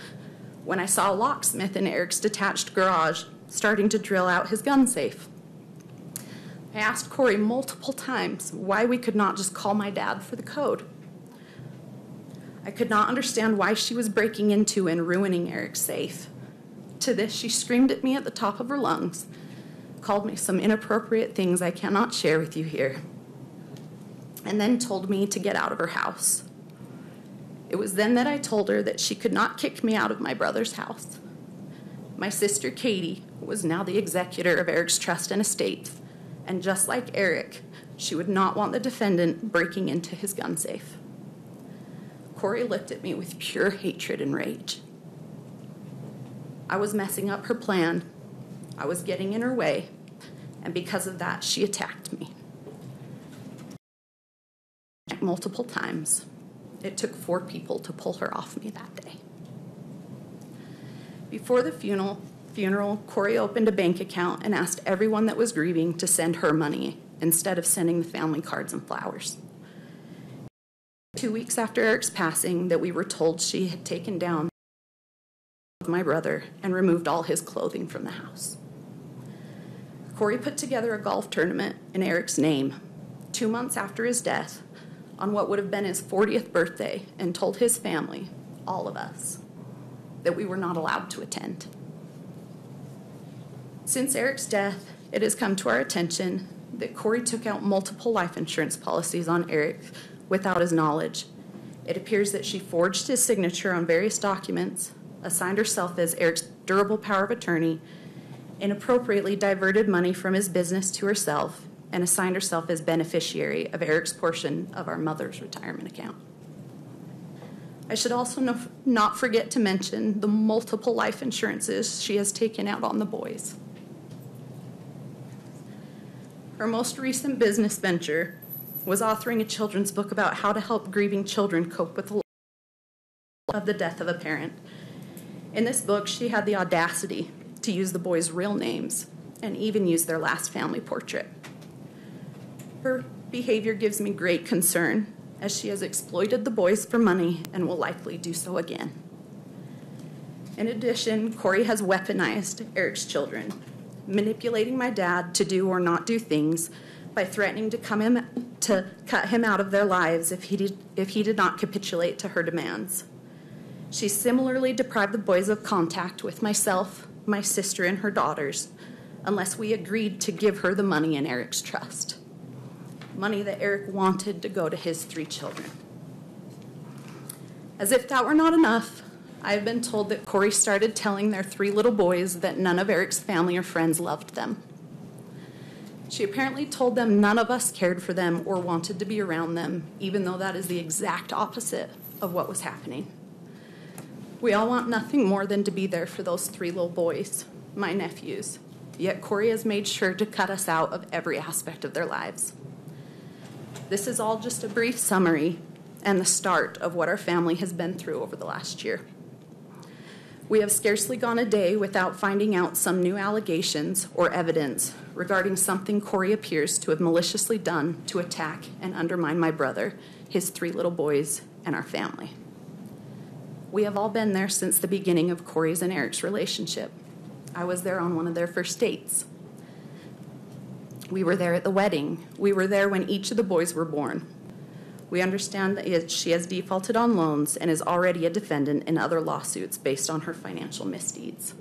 when I saw a locksmith in Eric's detached garage starting to drill out his gun safe. I asked Kouri multiple times why we could not just call my dad for the code. I could not understand why she was breaking into and ruining Eric's safe. To this, she screamed at me at the top of her lungs, called me some inappropriate things I cannot share with you here, and then told me to get out of her house. It was then that I told her that she could not kick me out of my brother's house. My sister, Katie, was now the executor of Eric's trust and estate, and just like Eric, she would not want the defendant breaking into his gun safe. Kouri looked at me with pure hatred and rage. I was messing up her plan. I was getting in her way, and because of that, she attacked me. Multiple times. It took four people to pull her off me that day. Before the funeral, funeral, Kouri opened a bank account and asked everyone that was grieving to send her money instead of sending the family cards and flowers. Two weeks after Eric's passing, that we were told she had taken down my brother and removed all his clothing from the house. Kouri put together a golf tournament in Eric's name two months after his death on what would have been his fortieth birthday and told his family, all of us, that we were not allowed to attend. Since Eric's death, it has come to our attention that Kouri took out multiple life insurance policies on Eric without his knowledge. It appears that she forged his signature on various documents, assigned herself as Eric's durable power of attorney, inappropriately diverted money from his business to herself, and assigned herself as beneficiary of Eric's portion of our mother's retirement account. I should also no, not forget to mention the multiple life insurances she has taken out on the boys. Her most recent business venture was authoring a children's book about how to help grieving children cope with the loss of the death of a parent. In this book, she had the audacity to use the boys' real names and even use their last family portrait. Her behavior gives me great concern, as she has exploited the boys for money and will likely do so again. In addition, Kouri has weaponized Eric's children, manipulating my dad to do or not do things by threatening to come in to cut him out of their lives if he did, if he did not capitulate to her demands. She similarly deprived the boys of contact with myself, my sister, and her daughters, unless we agreed to give her the money in Eric's trust, money that Eric wanted to go to his three children. As if that were not enough, I've been told that Kouri started telling their three little boys that none of Eric's family or friends loved them. She apparently told them none of us cared for them or wanted to be around them, even though that is the exact opposite of what was happening. We all want nothing more than to be there for those three little boys, my nephews, yet Kouri has made sure to cut us out of every aspect of their lives. This is all just a brief summary and the start of what our family has been through over the last year. We have scarcely gone a day without finding out some new allegations or evidence regarding something Kouri appears to have maliciously done to attack and undermine my brother, his three little boys, and our family. We have all been there since the beginning of Kouri's and Eric's relationship. I was there on one of their first dates. We were there at the wedding. We were there when each of the boys were born. We understand that she has defaulted on loans and is already a defendant in other lawsuits based on her financial misdeeds.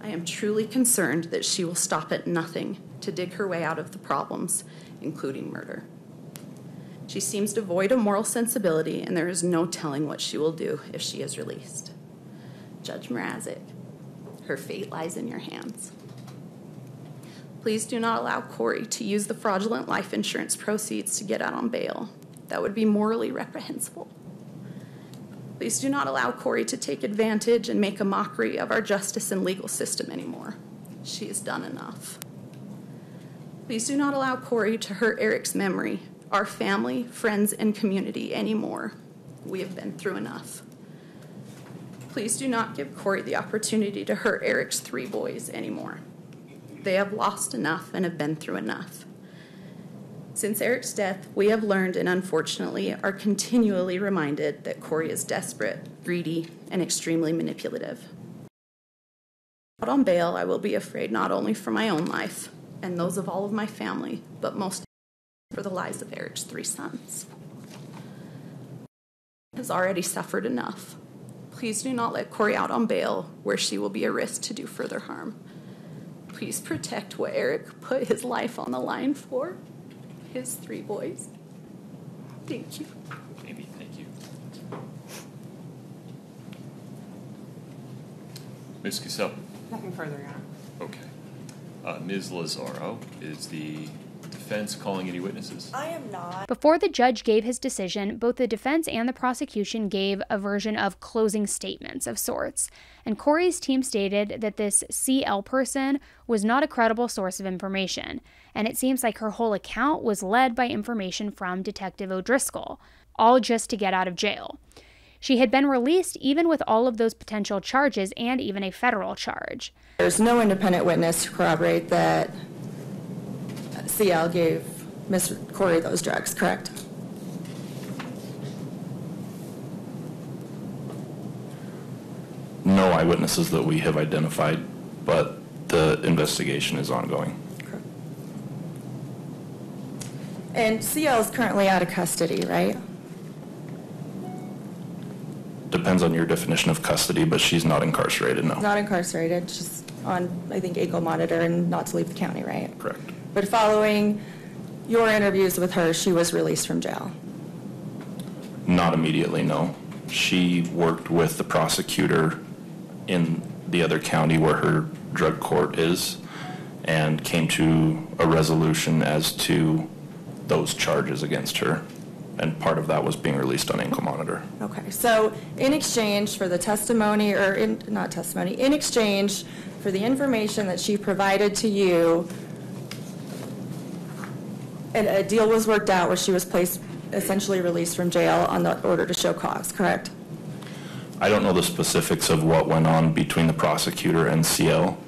I am truly concerned that she will stop at nothing to dig her way out of the problems, including murder. She seems devoid of moral sensibility, and there is no telling what she will do if she is released. Judge Mrazic, her fate lies in your hands. Please do not allow Kouri to use the fraudulent life insurance proceeds to get out on bail. That would be morally reprehensible. Please do not allow Kouri to take advantage and make a mockery of our justice and legal system anymore. She has done enough. Please do not allow Kouri to hurt Eric's memory, our family, friends, and community anymore. We have been through enough. Please do not give Kouri the opportunity to hurt Eric's three boys anymore. They have lost enough and have been through enough. Since Eric's death, we have learned and unfortunately are continually reminded that Kouri is desperate, greedy, and extremely manipulative. Out on bail, I will be afraid not only for my own life and those of all of my family, but most for the lives of Eric's three sons. She has already suffered enough. Please do not let Kouri out on bail where she will be a risk to do further harm. Please protect what Eric put his life on the line for. His three boys. Thank you. Baby, thank you. Miz Casablanca. Nothing further, Your Honor. Okay. Uh, Miz Lazaro, is the defense calling any witnesses? I am not. Before the judge gave his decision, both the defense and the prosecution gave a version of closing statements of sorts, and Kouri's team stated that this C L person was not a credible source of information, and it seems like her whole account was led by information from Detective O'Driscoll, all just to get out of jail. She had been released even with all of those potential charges and even a federal charge. There's no independent witness to corroborate that C L gave Miz Kouri those drugs, correct? No eyewitnesses that we have identified, but the investigation is ongoing. Correct. And C L is currently out of custody, right? Depends on your definition of custody, but she's not incarcerated, no. Not incarcerated, she's on, I think, ankle monitor and not to leave the county, right? Correct. But following your interviews with her, she was released from jail? Not immediately, no. She worked with the prosecutor in the other county where her drug court is and came to a resolution as to those charges against her. And part of that was being released on ankle monitor. Okay, so in exchange for the testimony, or in, not testimony, in exchange for the information that she provided to you, and a deal was worked out where she was placed, essentially released from jail on the order to show cause, correct? I don't know the specifics of what went on between the prosecutor and C L.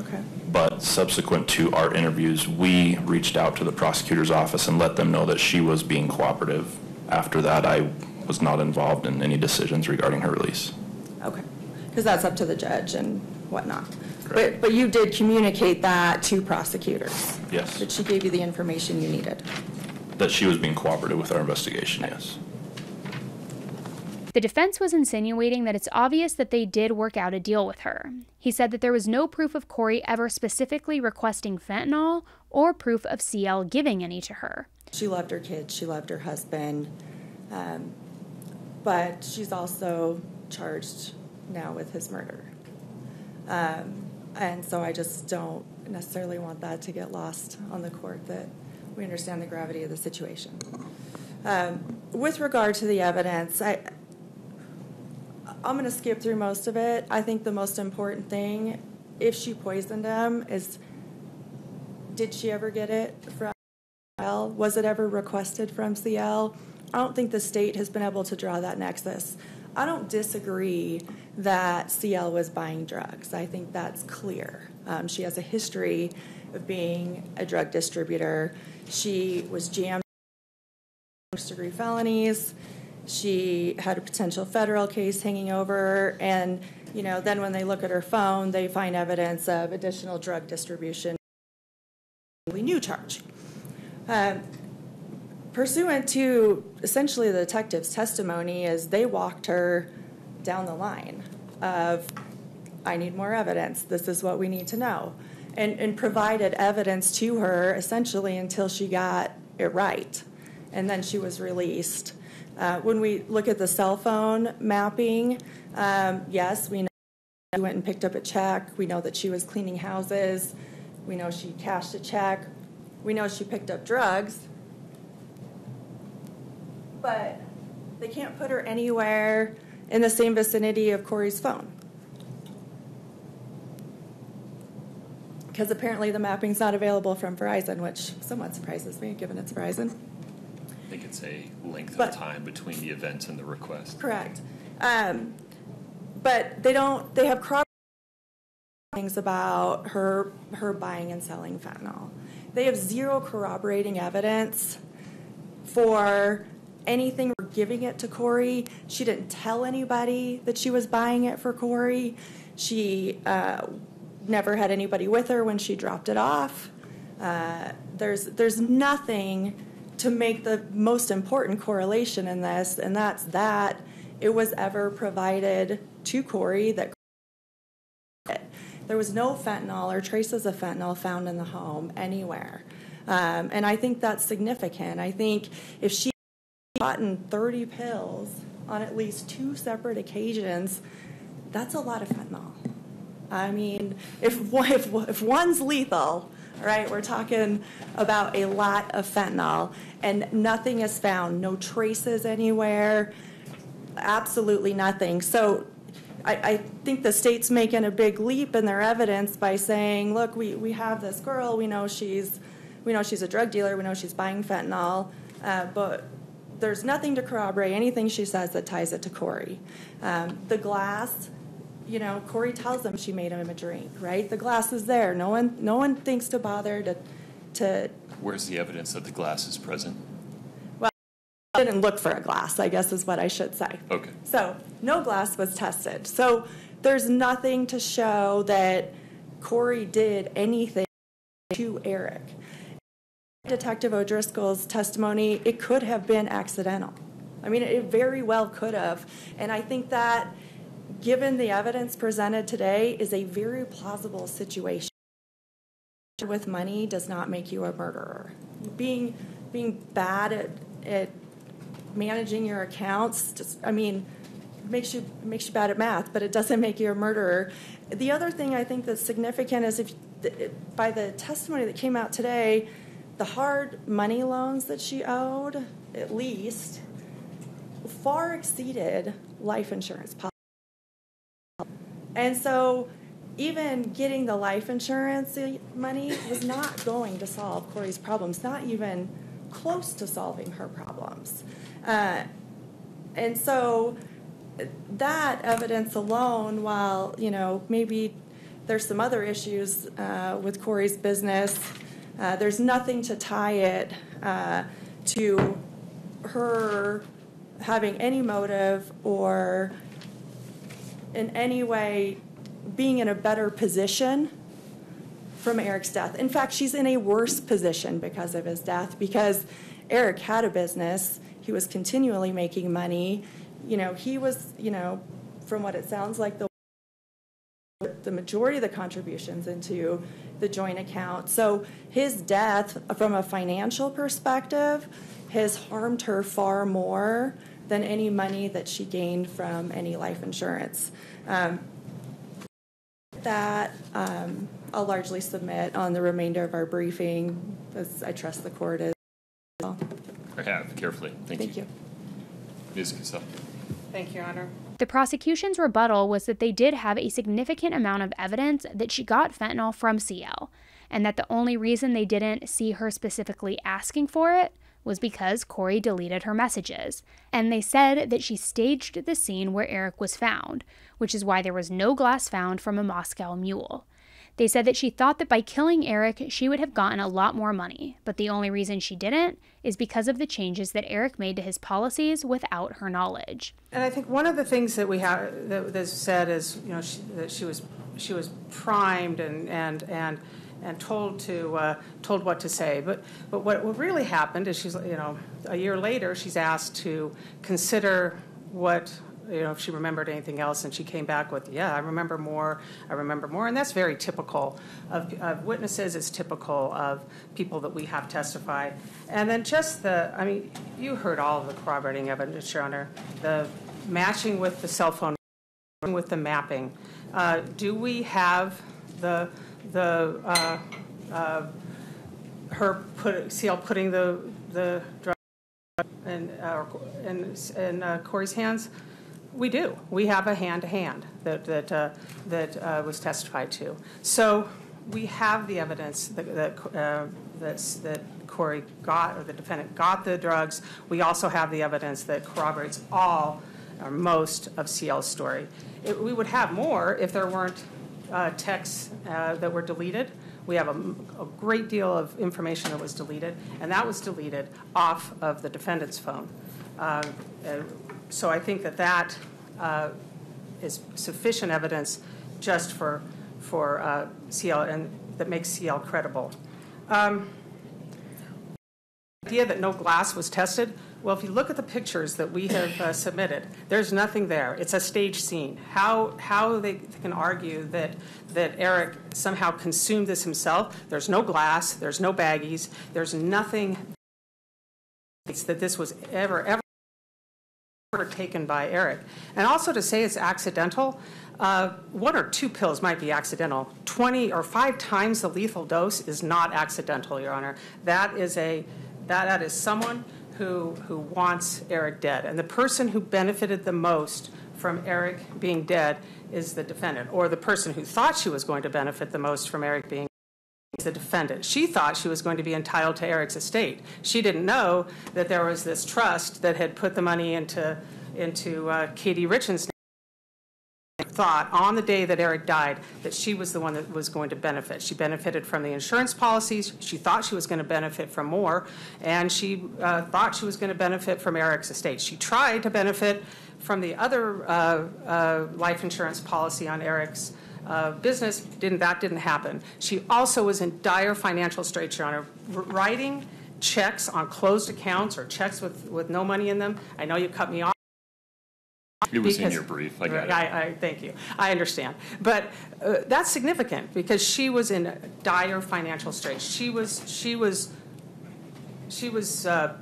Okay. But subsequent to our interviews, we reached out to the prosecutor's office and let them know that she was being cooperative. After that, I was not involved in any decisions regarding her release. Okay, because that's up to the judge and whatnot. But, but you did communicate that to prosecutors? Yes. That she gave you the information you needed? That she was being cooperative with our investigation, yes. The defense was insinuating that it's obvious that they did work out a deal with her. He said that there was no proof of Kouri ever specifically requesting fentanyl or proof of C L giving any to her. She loved her kids, she loved her husband, um, but she's also charged now with his murder. Um, and so I just don't necessarily want that to get lost on the court, that we understand the gravity of the situation. Um, with regard to the evidence, I, I'm going to skip through most of it. I think the most important thing, if she poisoned him, is did she ever get it from C L? Was it ever requested from C L? I don't think the state has been able to draw that nexus. I don't disagree that C L was buying drugs. I think that's clear. Um, she has a history of being a drug distributor. She was jammed with first-degree felonies. She had a potential federal case hanging over. And, you know, then when they look at her phone, they find evidence of additional drug distribution. We knew charge. Um, Pursuant to essentially the detective's testimony is they walked her down the line of, I need more evidence, this is what we need to know, and, and provided evidence to her essentially until she got it right, and then she was released. Uh, when we look at the cell phone mapping, um, yes, we know she went and picked up a check, we know that she was cleaning houses, we know she cashed a check, we know she picked up drugs, but they can't put her anywhere in the same vicinity of Kouri's phone. Because apparently the mapping's not available from Verizon, which somewhat surprises me, given it's Verizon. I think it's a length but, of time between the events and the request. Correct. Um, but they don't, they have cross things about her, her buying and selling fentanyl. They have zero corroborating evidence for anything for giving it to Kouri. She didn't tell anybody that she was buying it for Kouri. She uh, never had anybody with her when she dropped it off. Uh, there's there's nothing to make the most important correlation in this, and that's that it was ever provided to Kouri that Kouri there was no fentanyl or traces of fentanyl found in the home anywhere. Um, and I think that's significant. I think if she gotten thirty pills on at least two separate occasions, that's a lot of fentanyl. I mean, if, if, if one's lethal, right, we're talking about a lot of fentanyl, and nothing is found, no traces anywhere, absolutely nothing. So I, I think the state's making a big leap in their evidence by saying, look, we, we have this girl, we know she's, we know she's a drug dealer, we know she's buying fentanyl, uh, but there's nothing to corroborate anything she says that ties it to Kouri. Um, the glass, you know, Kouri tells them she made him a drink, right? The glass is there. No one, no one thinks to bother to, to. Where's the evidence that the glass is present? Well, I didn't look for a glass, I guess is what I should say. Okay. So no glass was tested. So there's nothing to show that Kouri did anything to Eric. Detective O'Driscoll's testimony, it could have been accidental. I mean, it very well could have. And I think that, given the evidence presented today, is a very plausible situation. With money does not make you a murderer. Being being bad at, at managing your accounts, just, I mean, makes you makes you bad at math, but it doesn't make you a murderer. The other thing I think that's significant is if by the testimony that came out today, the hard money loans that she owed, at least, far exceeded life insurance policy. And so even getting the life insurance money was not going to solve Kouri's problems, not even close to solving her problems. Uh, and so that evidence alone, while, you know, maybe there's some other issues uh, with Kouri's business, Uh, there's nothing to tie it uh, to her having any motive or in any way being in a better position from Eric's death. In fact, she's in a worse position because of his death, because Eric had a business. He was continually making money. You know, he was, you know, from what it sounds like, the the majority of the contributions into the joint account. So his death, from a financial perspective, has harmed her far more than any money that she gained from any life insurance. Um, that um, I'll largely submit on the remainder of our briefing, as I trust the court is. Well. I have carefully. Thank, Thank you. you. Miz Cassell. Thank you, Your Honor. The prosecution's rebuttal was that they did have a significant amount of evidence that she got fentanyl from C L, and that the only reason they didn't see her specifically asking for it was because Kouri deleted her messages, and they said that she staged the scene where Eric was found, which is why there was no glass found from a Moscow mule. They said that she thought that by killing Eric, she would have gotten a lot more money, but the only reason she didn't is because of the changes that Eric made to his policies without her knowledge. And I think one of the things that we have that that's said is, you know, she, that she was she was primed and and and. and told to uh, told what to say, but but what, what really happened is she's you know a year later she's asked to consider what you know if she remembered anything else, and she came back with yeah I remember more I remember more, and that's very typical of, of witnesses. It's typical of people that we have testify, and then just the I mean you heard all of the corroborating evidence, Your Honor, the matching with the cell phone, with the mapping. Uh, do we have the the uh, uh, her put, C L putting the the drug in uh, in, in uh, Kouri's hands? We do. We have a hand to hand that that uh, that uh, was testified to. So we have the evidence that that, uh, that's, that Kouri got, or the defendant got the drugs. We also have the evidence that corroborates all or most of C L's story. It, we would have more if there weren't Uh, texts uh, that were deleted. We have a, a great deal of information that was deleted, and that was deleted off of the defendant's phone. Uh, so I think that that uh, is sufficient evidence just for for uh, C L, and that makes C L credible. Um, the idea that no glass was tested. Well, if you look at the pictures that we have uh, submitted, there's nothing there. It's a stage scene. How how they can argue that that Eric somehow consumed this himself? There's no glass. There's no baggies. There's nothing that this was ever ever taken by Eric. And also to say it's accidental. Uh, one or two pills might be accidental. Twenty or five times the lethal dose is not accidental, Your Honor. That is a that that is someone Who, who wants Eric dead. And the person who benefited the most from Eric being dead is the defendant, or the person who thought she was going to benefit the most from Eric being dead is the defendant. She thought she was going to be entitled to Eric's estate. She didn't know that there was this trust that had put the money into, into uh, Katie Richins' name. Thought on the day that Eric died that she was the one that was going to benefit. She benefited from the insurance policies. She thought she was going to benefit from more, and she uh, thought she was going to benefit from Eric's estate. She tried to benefit from the other uh, uh, life insurance policy on Eric's uh, business. Didn't that didn't happen. She also was in dire financial straits, Your Honor, writing checks on closed accounts or checks with, with no money in them. I know you cut me off. It was because, in your brief. I got it. I, I, thank you. I understand. But uh, that's significant because she was in dire financial straits. She was she was she was uh,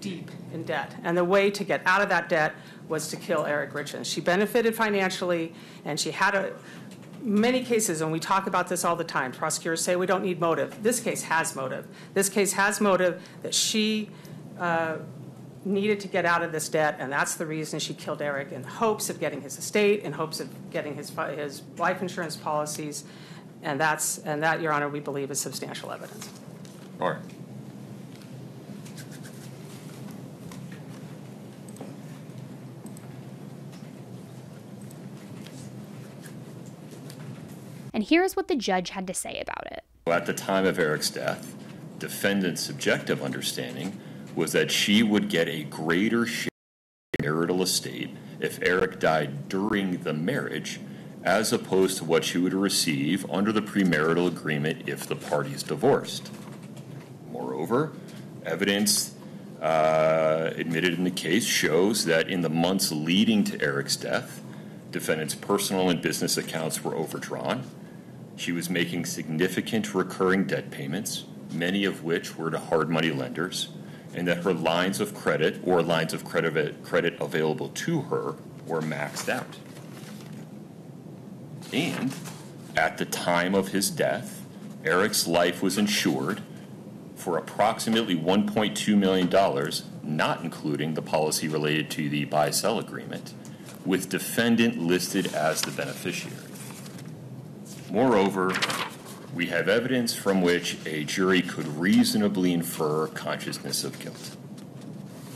deep in debt, and the way to get out of that debt was to kill Eric Richins. She benefited financially, and she had a many cases, and we talk about this all the time. Prosecutors say we don't need motive. This case has motive. This case has motive that she. Uh, needed to get out of this debt, and that's the reason she killed Eric, in hopes of getting his estate, in hopes of getting his his life insurance policies, and that's and that, Your Honor, we believe is substantial evidence. All right. And here's what the judge had to say about it. At the time of Eric's death, defendant's subjective understanding was that she would get a greater share of the marital estate if Eric died during the marriage, as opposed to what she would receive under the premarital agreement if the parties divorced. Moreover, evidence uh, admitted in the case shows that in the months leading to Eric's death, defendant's personal and business accounts were overdrawn. She was making significant recurring debt payments, many of which were to hard money lenders. and that her lines of credit or lines of credit, credit available to her were maxed out. And at the time of his death, Eric's life was insured for approximately one point two million dollars, not including the policy related to the buy-sell agreement, with defendant listed as the beneficiary. Moreover, we have evidence from which a jury could reasonably infer consciousness of guilt.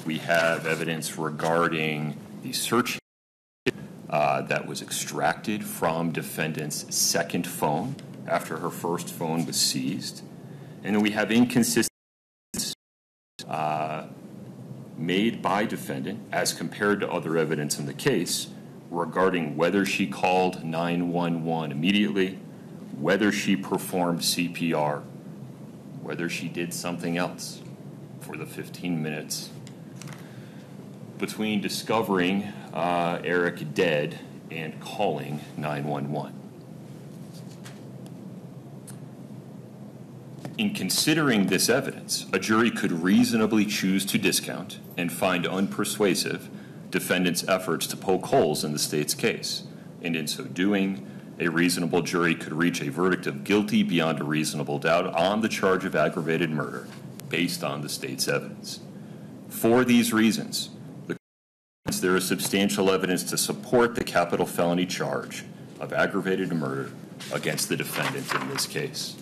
We have evidence regarding the search uh, that was extracted from defendant's second phone after her first phone was seized. And then we have inconsistencies uh, made by defendant as compared to other evidence in the case regarding whether she called nine one one immediately, whether she performed C P R, whether she did something else for the fifteen minutes between discovering uh, Eric dead and calling nine one one. In considering this evidence, a jury could reasonably choose to discount and find unpersuasive defendant's efforts to poke holes in the state's case, and in so doing, a reasonable jury could reach a verdict of guilty beyond a reasonable doubt on the charge of aggravated murder based on the state's evidence. For these reasons, the there is substantial evidence to support the capital felony charge of aggravated murder against the defendant in this case.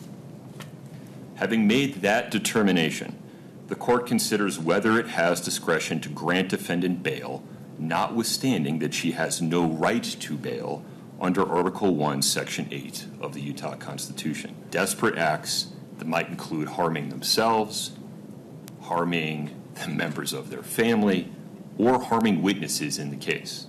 Having made that determination, the court considers whether it has discretion to grant defendant bail, notwithstanding that she has no right to bail under Article one, Section eight of the Utah Constitution. Desperate acts that might include harming themselves, harming the members of their family, or harming witnesses in the case.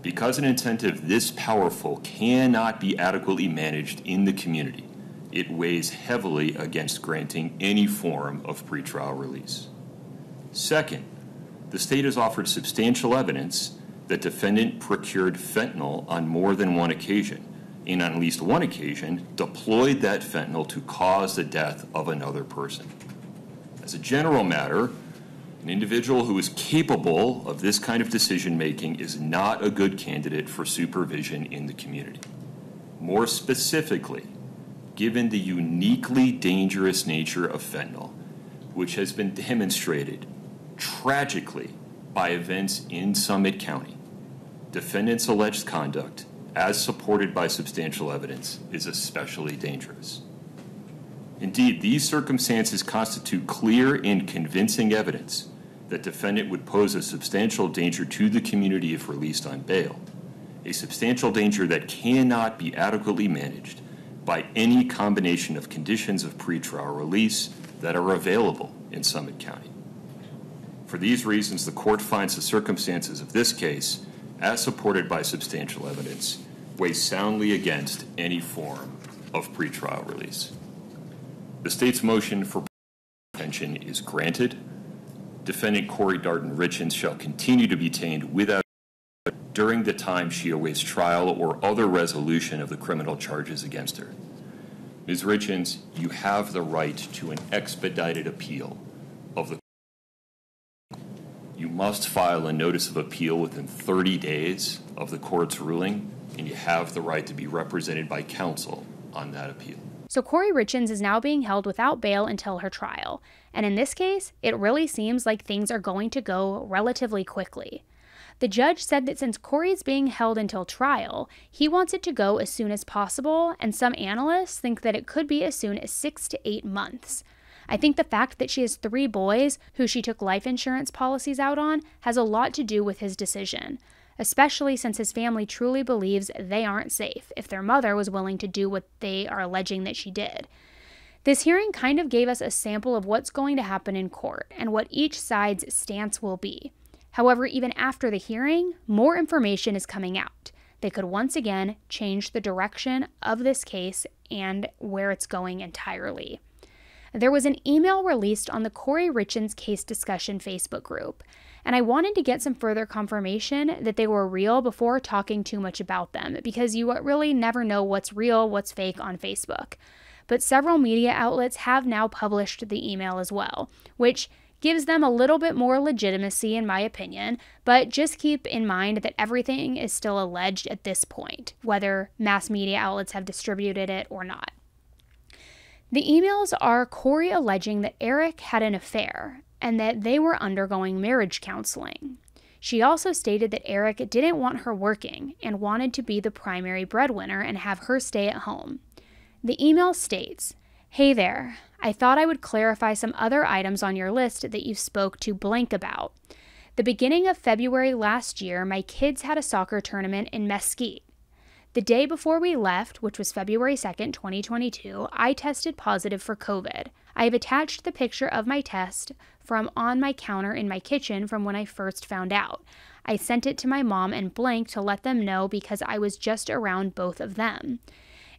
Because an incentive this powerful cannot be adequately managed in the community, it weighs heavily against granting any form of pretrial release. Second, the state has offered substantial evidence that defendant procured fentanyl on more than one occasion, and on at least one occasion, deployed that fentanyl to cause the death of another person. As a general matter, an individual who is capable of this kind of decision-making is not a good candidate for supervision in the community. More specifically, given the uniquely dangerous nature of fentanyl, which has been demonstrated tragically by events in Summit County, defendant's alleged conduct, as supported by substantial evidence, is especially dangerous. Indeed, these circumstances constitute clear and convincing evidence that defendant would pose a substantial danger to the community if released on bail, a substantial danger that cannot be adequately managed by any combination of conditions of pretrial release that are available in Summit County. For these reasons, the court finds the circumstances of this case, as supported by substantial evidence, weigh soundly against any form of pretrial release. The state's motion for detention is granted. Defendant Kouri Darden Richins shall continue to be detained without during the time she awaits trial or other resolution of the criminal charges against her. Miz Richins, you have the right to an expedited appeal of the. You must file a notice of appeal within thirty days of the court's ruling, and you have the right to be represented by counsel on that appeal. So Kouri Richins is now being held without bail until her trial. And in this case, it really seems like things are going to go relatively quickly. The judge said that since Kouri's being held until trial, he wants it to go as soon as possible, and some analysts think that it could be as soon as six to eight months. I think the fact that she has three boys who she took life insurance policies out on has a lot to do with his decision, especially since his family truly believes they aren't safe if their mother was willing to do what they are alleging that she did. This hearing kind of gave us a sample of what's going to happen in court and what each side's stance will be. However, even after the hearing, more information is coming out. They could once again change the direction of this case and where it's going entirely. There was an email released on the Kouri Richins Case Discussion Facebook group, and I wanted to get some further confirmation that they were real before talking too much about them, because you really never know what's real, what's fake on Facebook. But several media outlets have now published the email as well, which gives them a little bit more legitimacy, in my opinion, but just keep in mind that everything is still alleged at this point, whether mass media outlets have distributed it or not. The emails are Kouri alleging that Eric had an affair and that they were undergoing marriage counseling. She also stated that Eric didn't want her working and wanted to be the primary breadwinner and have her stay at home. The email states, "Hey there, I thought I would clarify some other items on your list that you spoke to blank about. The beginning of February last year, my kids had a soccer tournament in Mesquite. The day before we left, which was February second, twenty twenty-two, I tested positive for COVID. I have attached the picture of my test from on my counter in my kitchen from when I first found out. I sent it to my mom and blank to let them know because I was just around both of them.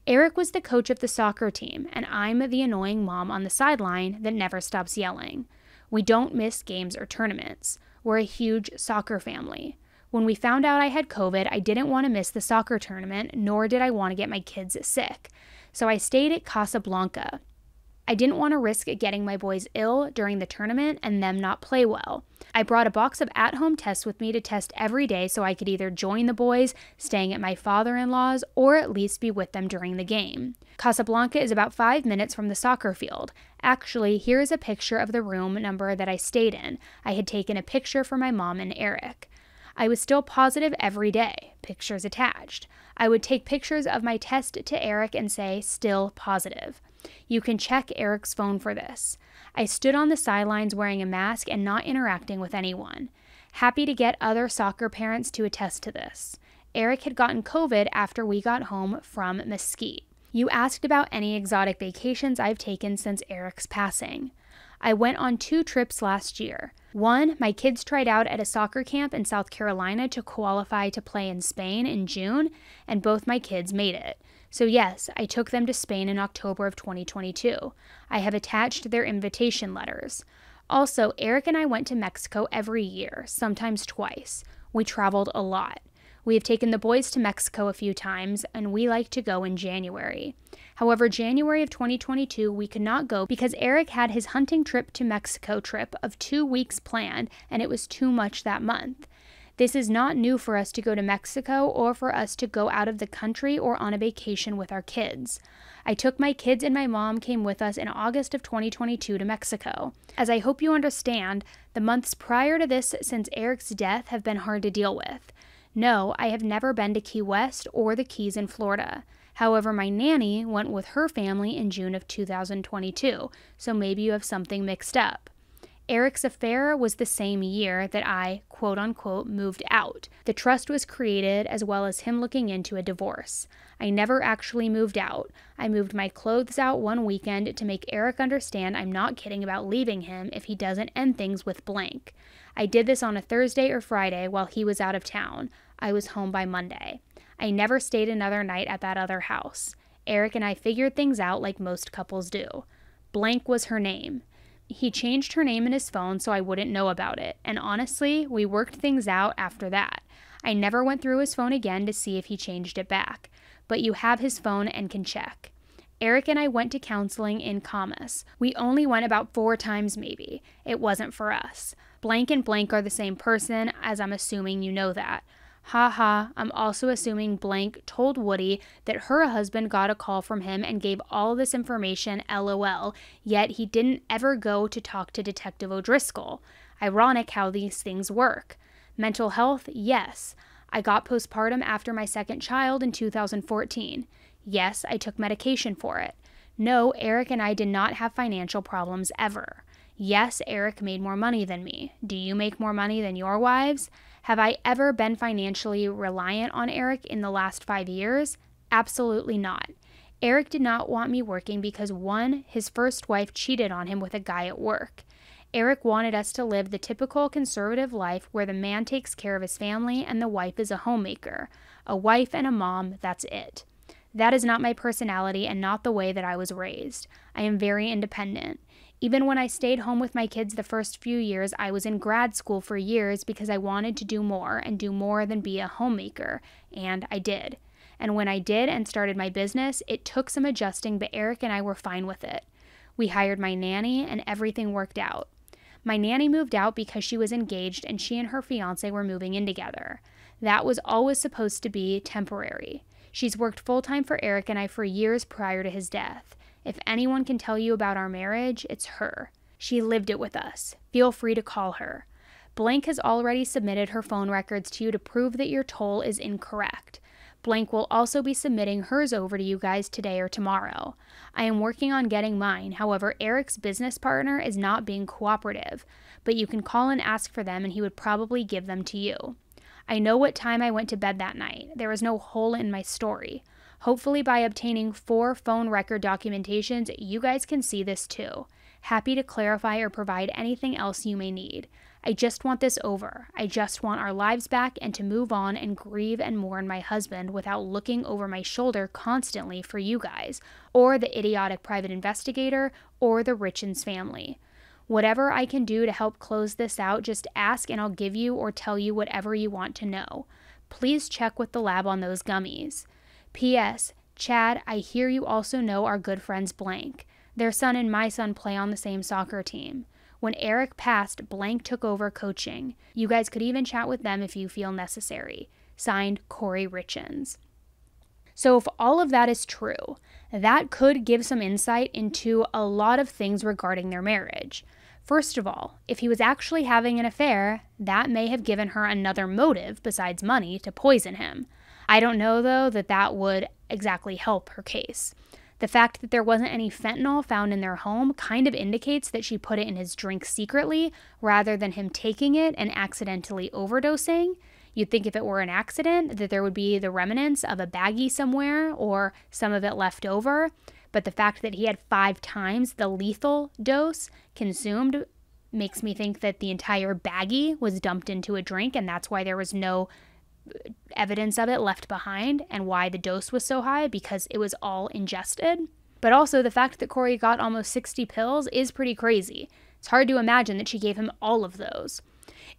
Eric was the coach of the soccer team, and I'm the annoying mom on the sideline that never stops yelling. We don't miss games or tournaments. We're a huge soccer family. When we found out I had COVID, I didn't want to miss the soccer tournament, nor did I want to get my kids sick. So I stayed at Casablanca. I didn't want to risk getting my boys ill during the tournament and them not play well. I brought a box of at-home tests with me to test every day so I could either join the boys, staying at my father-in-law's, or at least be with them during the game. Casablanca is about five minutes from the soccer field. Actually, here is a picture of the room number that I stayed in. I had taken a picture for my mom and Eric. I was still positive every day. Pictures attached. I would take pictures of my test to Eric and say, still positive. You can check Eric's phone for this. I stood on the sidelines wearing a mask and not interacting with anyone. Happy to get other soccer parents to attest to this. Eric had gotten COVID after we got home from Mesquite. You asked about any exotic vacations I've taken since Eric's passing. I went on two trips last year. One, my kids tried out at a soccer camp in South Carolina to qualify to play in Spain in June, and both my kids made it. So yes, I took them to Spain in October of twenty twenty-two. I have attached their invitation letters. Also, Eric and I went to Mexico every year, sometimes twice. We traveled a lot. We have taken the boys to Mexico a few times, and we like to go in January. However, January of twenty twenty-two, we could not go because Eric had his hunting trip to Mexico trip of two weeks planned, and it was too much that month. This is not new for us to go to Mexico or for us to go out of the country or on a vacation with our kids. I took my kids and my mom came with us in August of twenty twenty-two to Mexico. As I hope you understand, the months prior to this since Eric's death have been hard to deal with. No, I have never been to Key West or the Keys in Florida. However, my nanny went with her family in June of two thousand twenty-two, so maybe you have something mixed up. Eric's affair was the same year that I, quote unquote, moved out. The trust was created as well as him looking into a divorce. I never actually moved out. I moved my clothes out one weekend to make Eric understand I'm not kidding about leaving him if he doesn't end things with blank. I did this on a Thursday or Friday while he was out of town. I was home by Monday. I never stayed another night at that other house. Eric and I figured things out like most couples do. Blank was her name. He changed her name in his phone so I wouldn't know about it, and honestly, we worked things out after that. I never went through his phone again to see if he changed it back, but you have his phone and can check. Eric and I went to counseling in Camas. We only went about four times maybe. It wasn't for us. Blank and blank are the same person, as I'm assuming you know that. Ha ha, I'm also assuming blank told Woody that her husband got a call from him and gave all this information, lol, yet he didn't ever go to talk to Detective O'Driscoll. Ironic how these things work. Mental health, yes. I got postpartum after my second child in two thousand fourteen. Yes, I took medication for it. No, Eric and I did not have financial problems ever. Yes, Eric made more money than me. Do you make more money than your wives? Have I ever been financially reliant on Eric in the last five years? Absolutely not. Eric did not want me working because one, his first wife cheated on him with a guy at work. Eric wanted us to live the typical conservative life where the man takes care of his family and the wife is a homemaker. A wife and a mom, that's it. That is not my personality and not the way that I was raised. I am very independent. Even when I stayed home with my kids the first few years, I was in grad school for years because I wanted to do more and do more than be a homemaker, and I did. And when I did and started my business, it took some adjusting, but Eric and I were fine with it. We hired my nanny and everything worked out. My nanny moved out because she was engaged and she and her fiance were moving in together. That was always supposed to be temporary. She's worked full-time for Eric and I for years prior to his death. If anyone can tell you about our marriage, it's her. She lived it with us. Feel free to call her. Blank has already submitted her phone records to you to prove that your toll is incorrect. Blank will also be submitting hers over to you guys today or tomorrow. I am working on getting mine. However, Eric's business partner is not being cooperative, but you can call and ask for them and he would probably give them to you. I know what time I went to bed that night. There is no hole in my story. Hopefully by obtaining four phone record documentations, you guys can see this too. Happy to clarify or provide anything else you may need. I just want this over. I just want our lives back and to move on and grieve and mourn my husband without looking over my shoulder constantly for you guys, or the idiotic private investigator, or the Richins family. Whatever I can do to help close this out, just ask and I'll give you or tell you whatever you want to know. Please check with the lab on those gummies. P S. Chad, I hear you also know our good friends Blank. Their son and my son play on the same soccer team. When Eric passed, Blank took over coaching. You guys could even chat with them if you feel necessary. Signed, Kouri Richins. So if all of that is true, that could give some insight into a lot of things regarding their marriage. First of all, if he was actually having an affair, that may have given her another motive besides money to poison him. I don't know, though, that that would exactly help her case. The fact that there wasn't any fentanyl found in their home kind of indicates that she put it in his drink secretly rather than him taking it and accidentally overdosing. You'd think if it were an accident that there would be the remnants of a baggie somewhere or some of it left over, but the fact that he had five times the lethal dose consumed makes me think that the entire baggie was dumped into a drink and that's why there was no evidence of it left behind and why the dose was so high because it was all ingested. But also the fact that Kouri got almost sixty pills is pretty crazy. It's hard to imagine that she gave him all of those.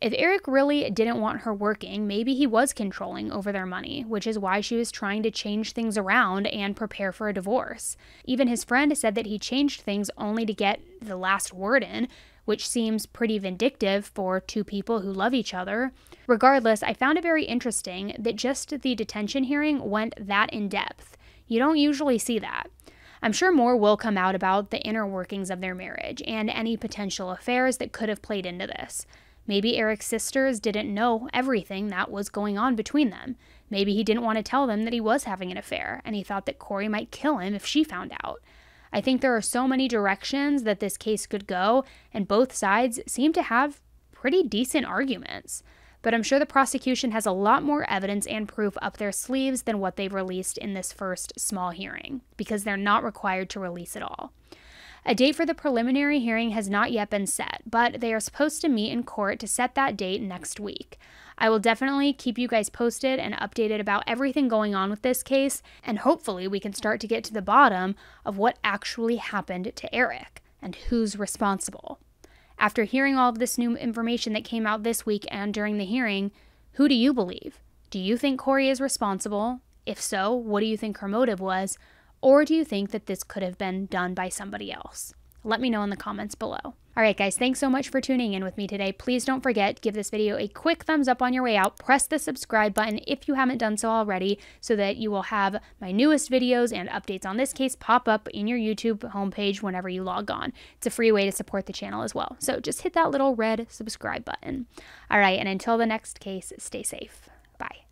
If Eric really didn't want her working, maybe he was controlling over their money, which is why she was trying to change things around and prepare for a divorce. Even his friend said that he changed things only to get the last word in, which seems pretty vindictive for two people who love each other. Regardless, I found it very interesting that just the detention hearing went that in depth. You don't usually see that. I'm sure more will come out about the inner workings of their marriage and any potential affairs that could have played into this. Maybe Eric's sisters didn't know everything that was going on between them. Maybe he didn't want to tell them that he was having an affair, and he thought that Kouri might kill him if she found out. I think there are so many directions that this case could go, and both sides seem to have pretty decent arguments. But I'm sure the prosecution has a lot more evidence and proof up their sleeves than what they've released in this first small hearing, because they're not required to release it all. A date for the preliminary hearing has not yet been set, but they are supposed to meet in court to set that date next week. I will definitely keep you guys posted and updated about everything going on with this case, and hopefully we can start to get to the bottom of what actually happened to Eric and who's responsible. After hearing all of this new information that came out this week and during the hearing, who do you believe? Do you think Kouri is responsible? If so, what do you think her motive was? Or do you think that this could have been done by somebody else? Let me know in the comments below. All right, guys, thanks so much for tuning in with me today. Please don't forget, give this video a quick thumbs up on your way out. Press the subscribe button if you haven't done so already so that you will have my newest videos and updates on this case pop up in your YouTube homepage whenever you log on. It's a free way to support the channel as well. So just hit that little red subscribe button. All right, and until the next case, stay safe. Bye.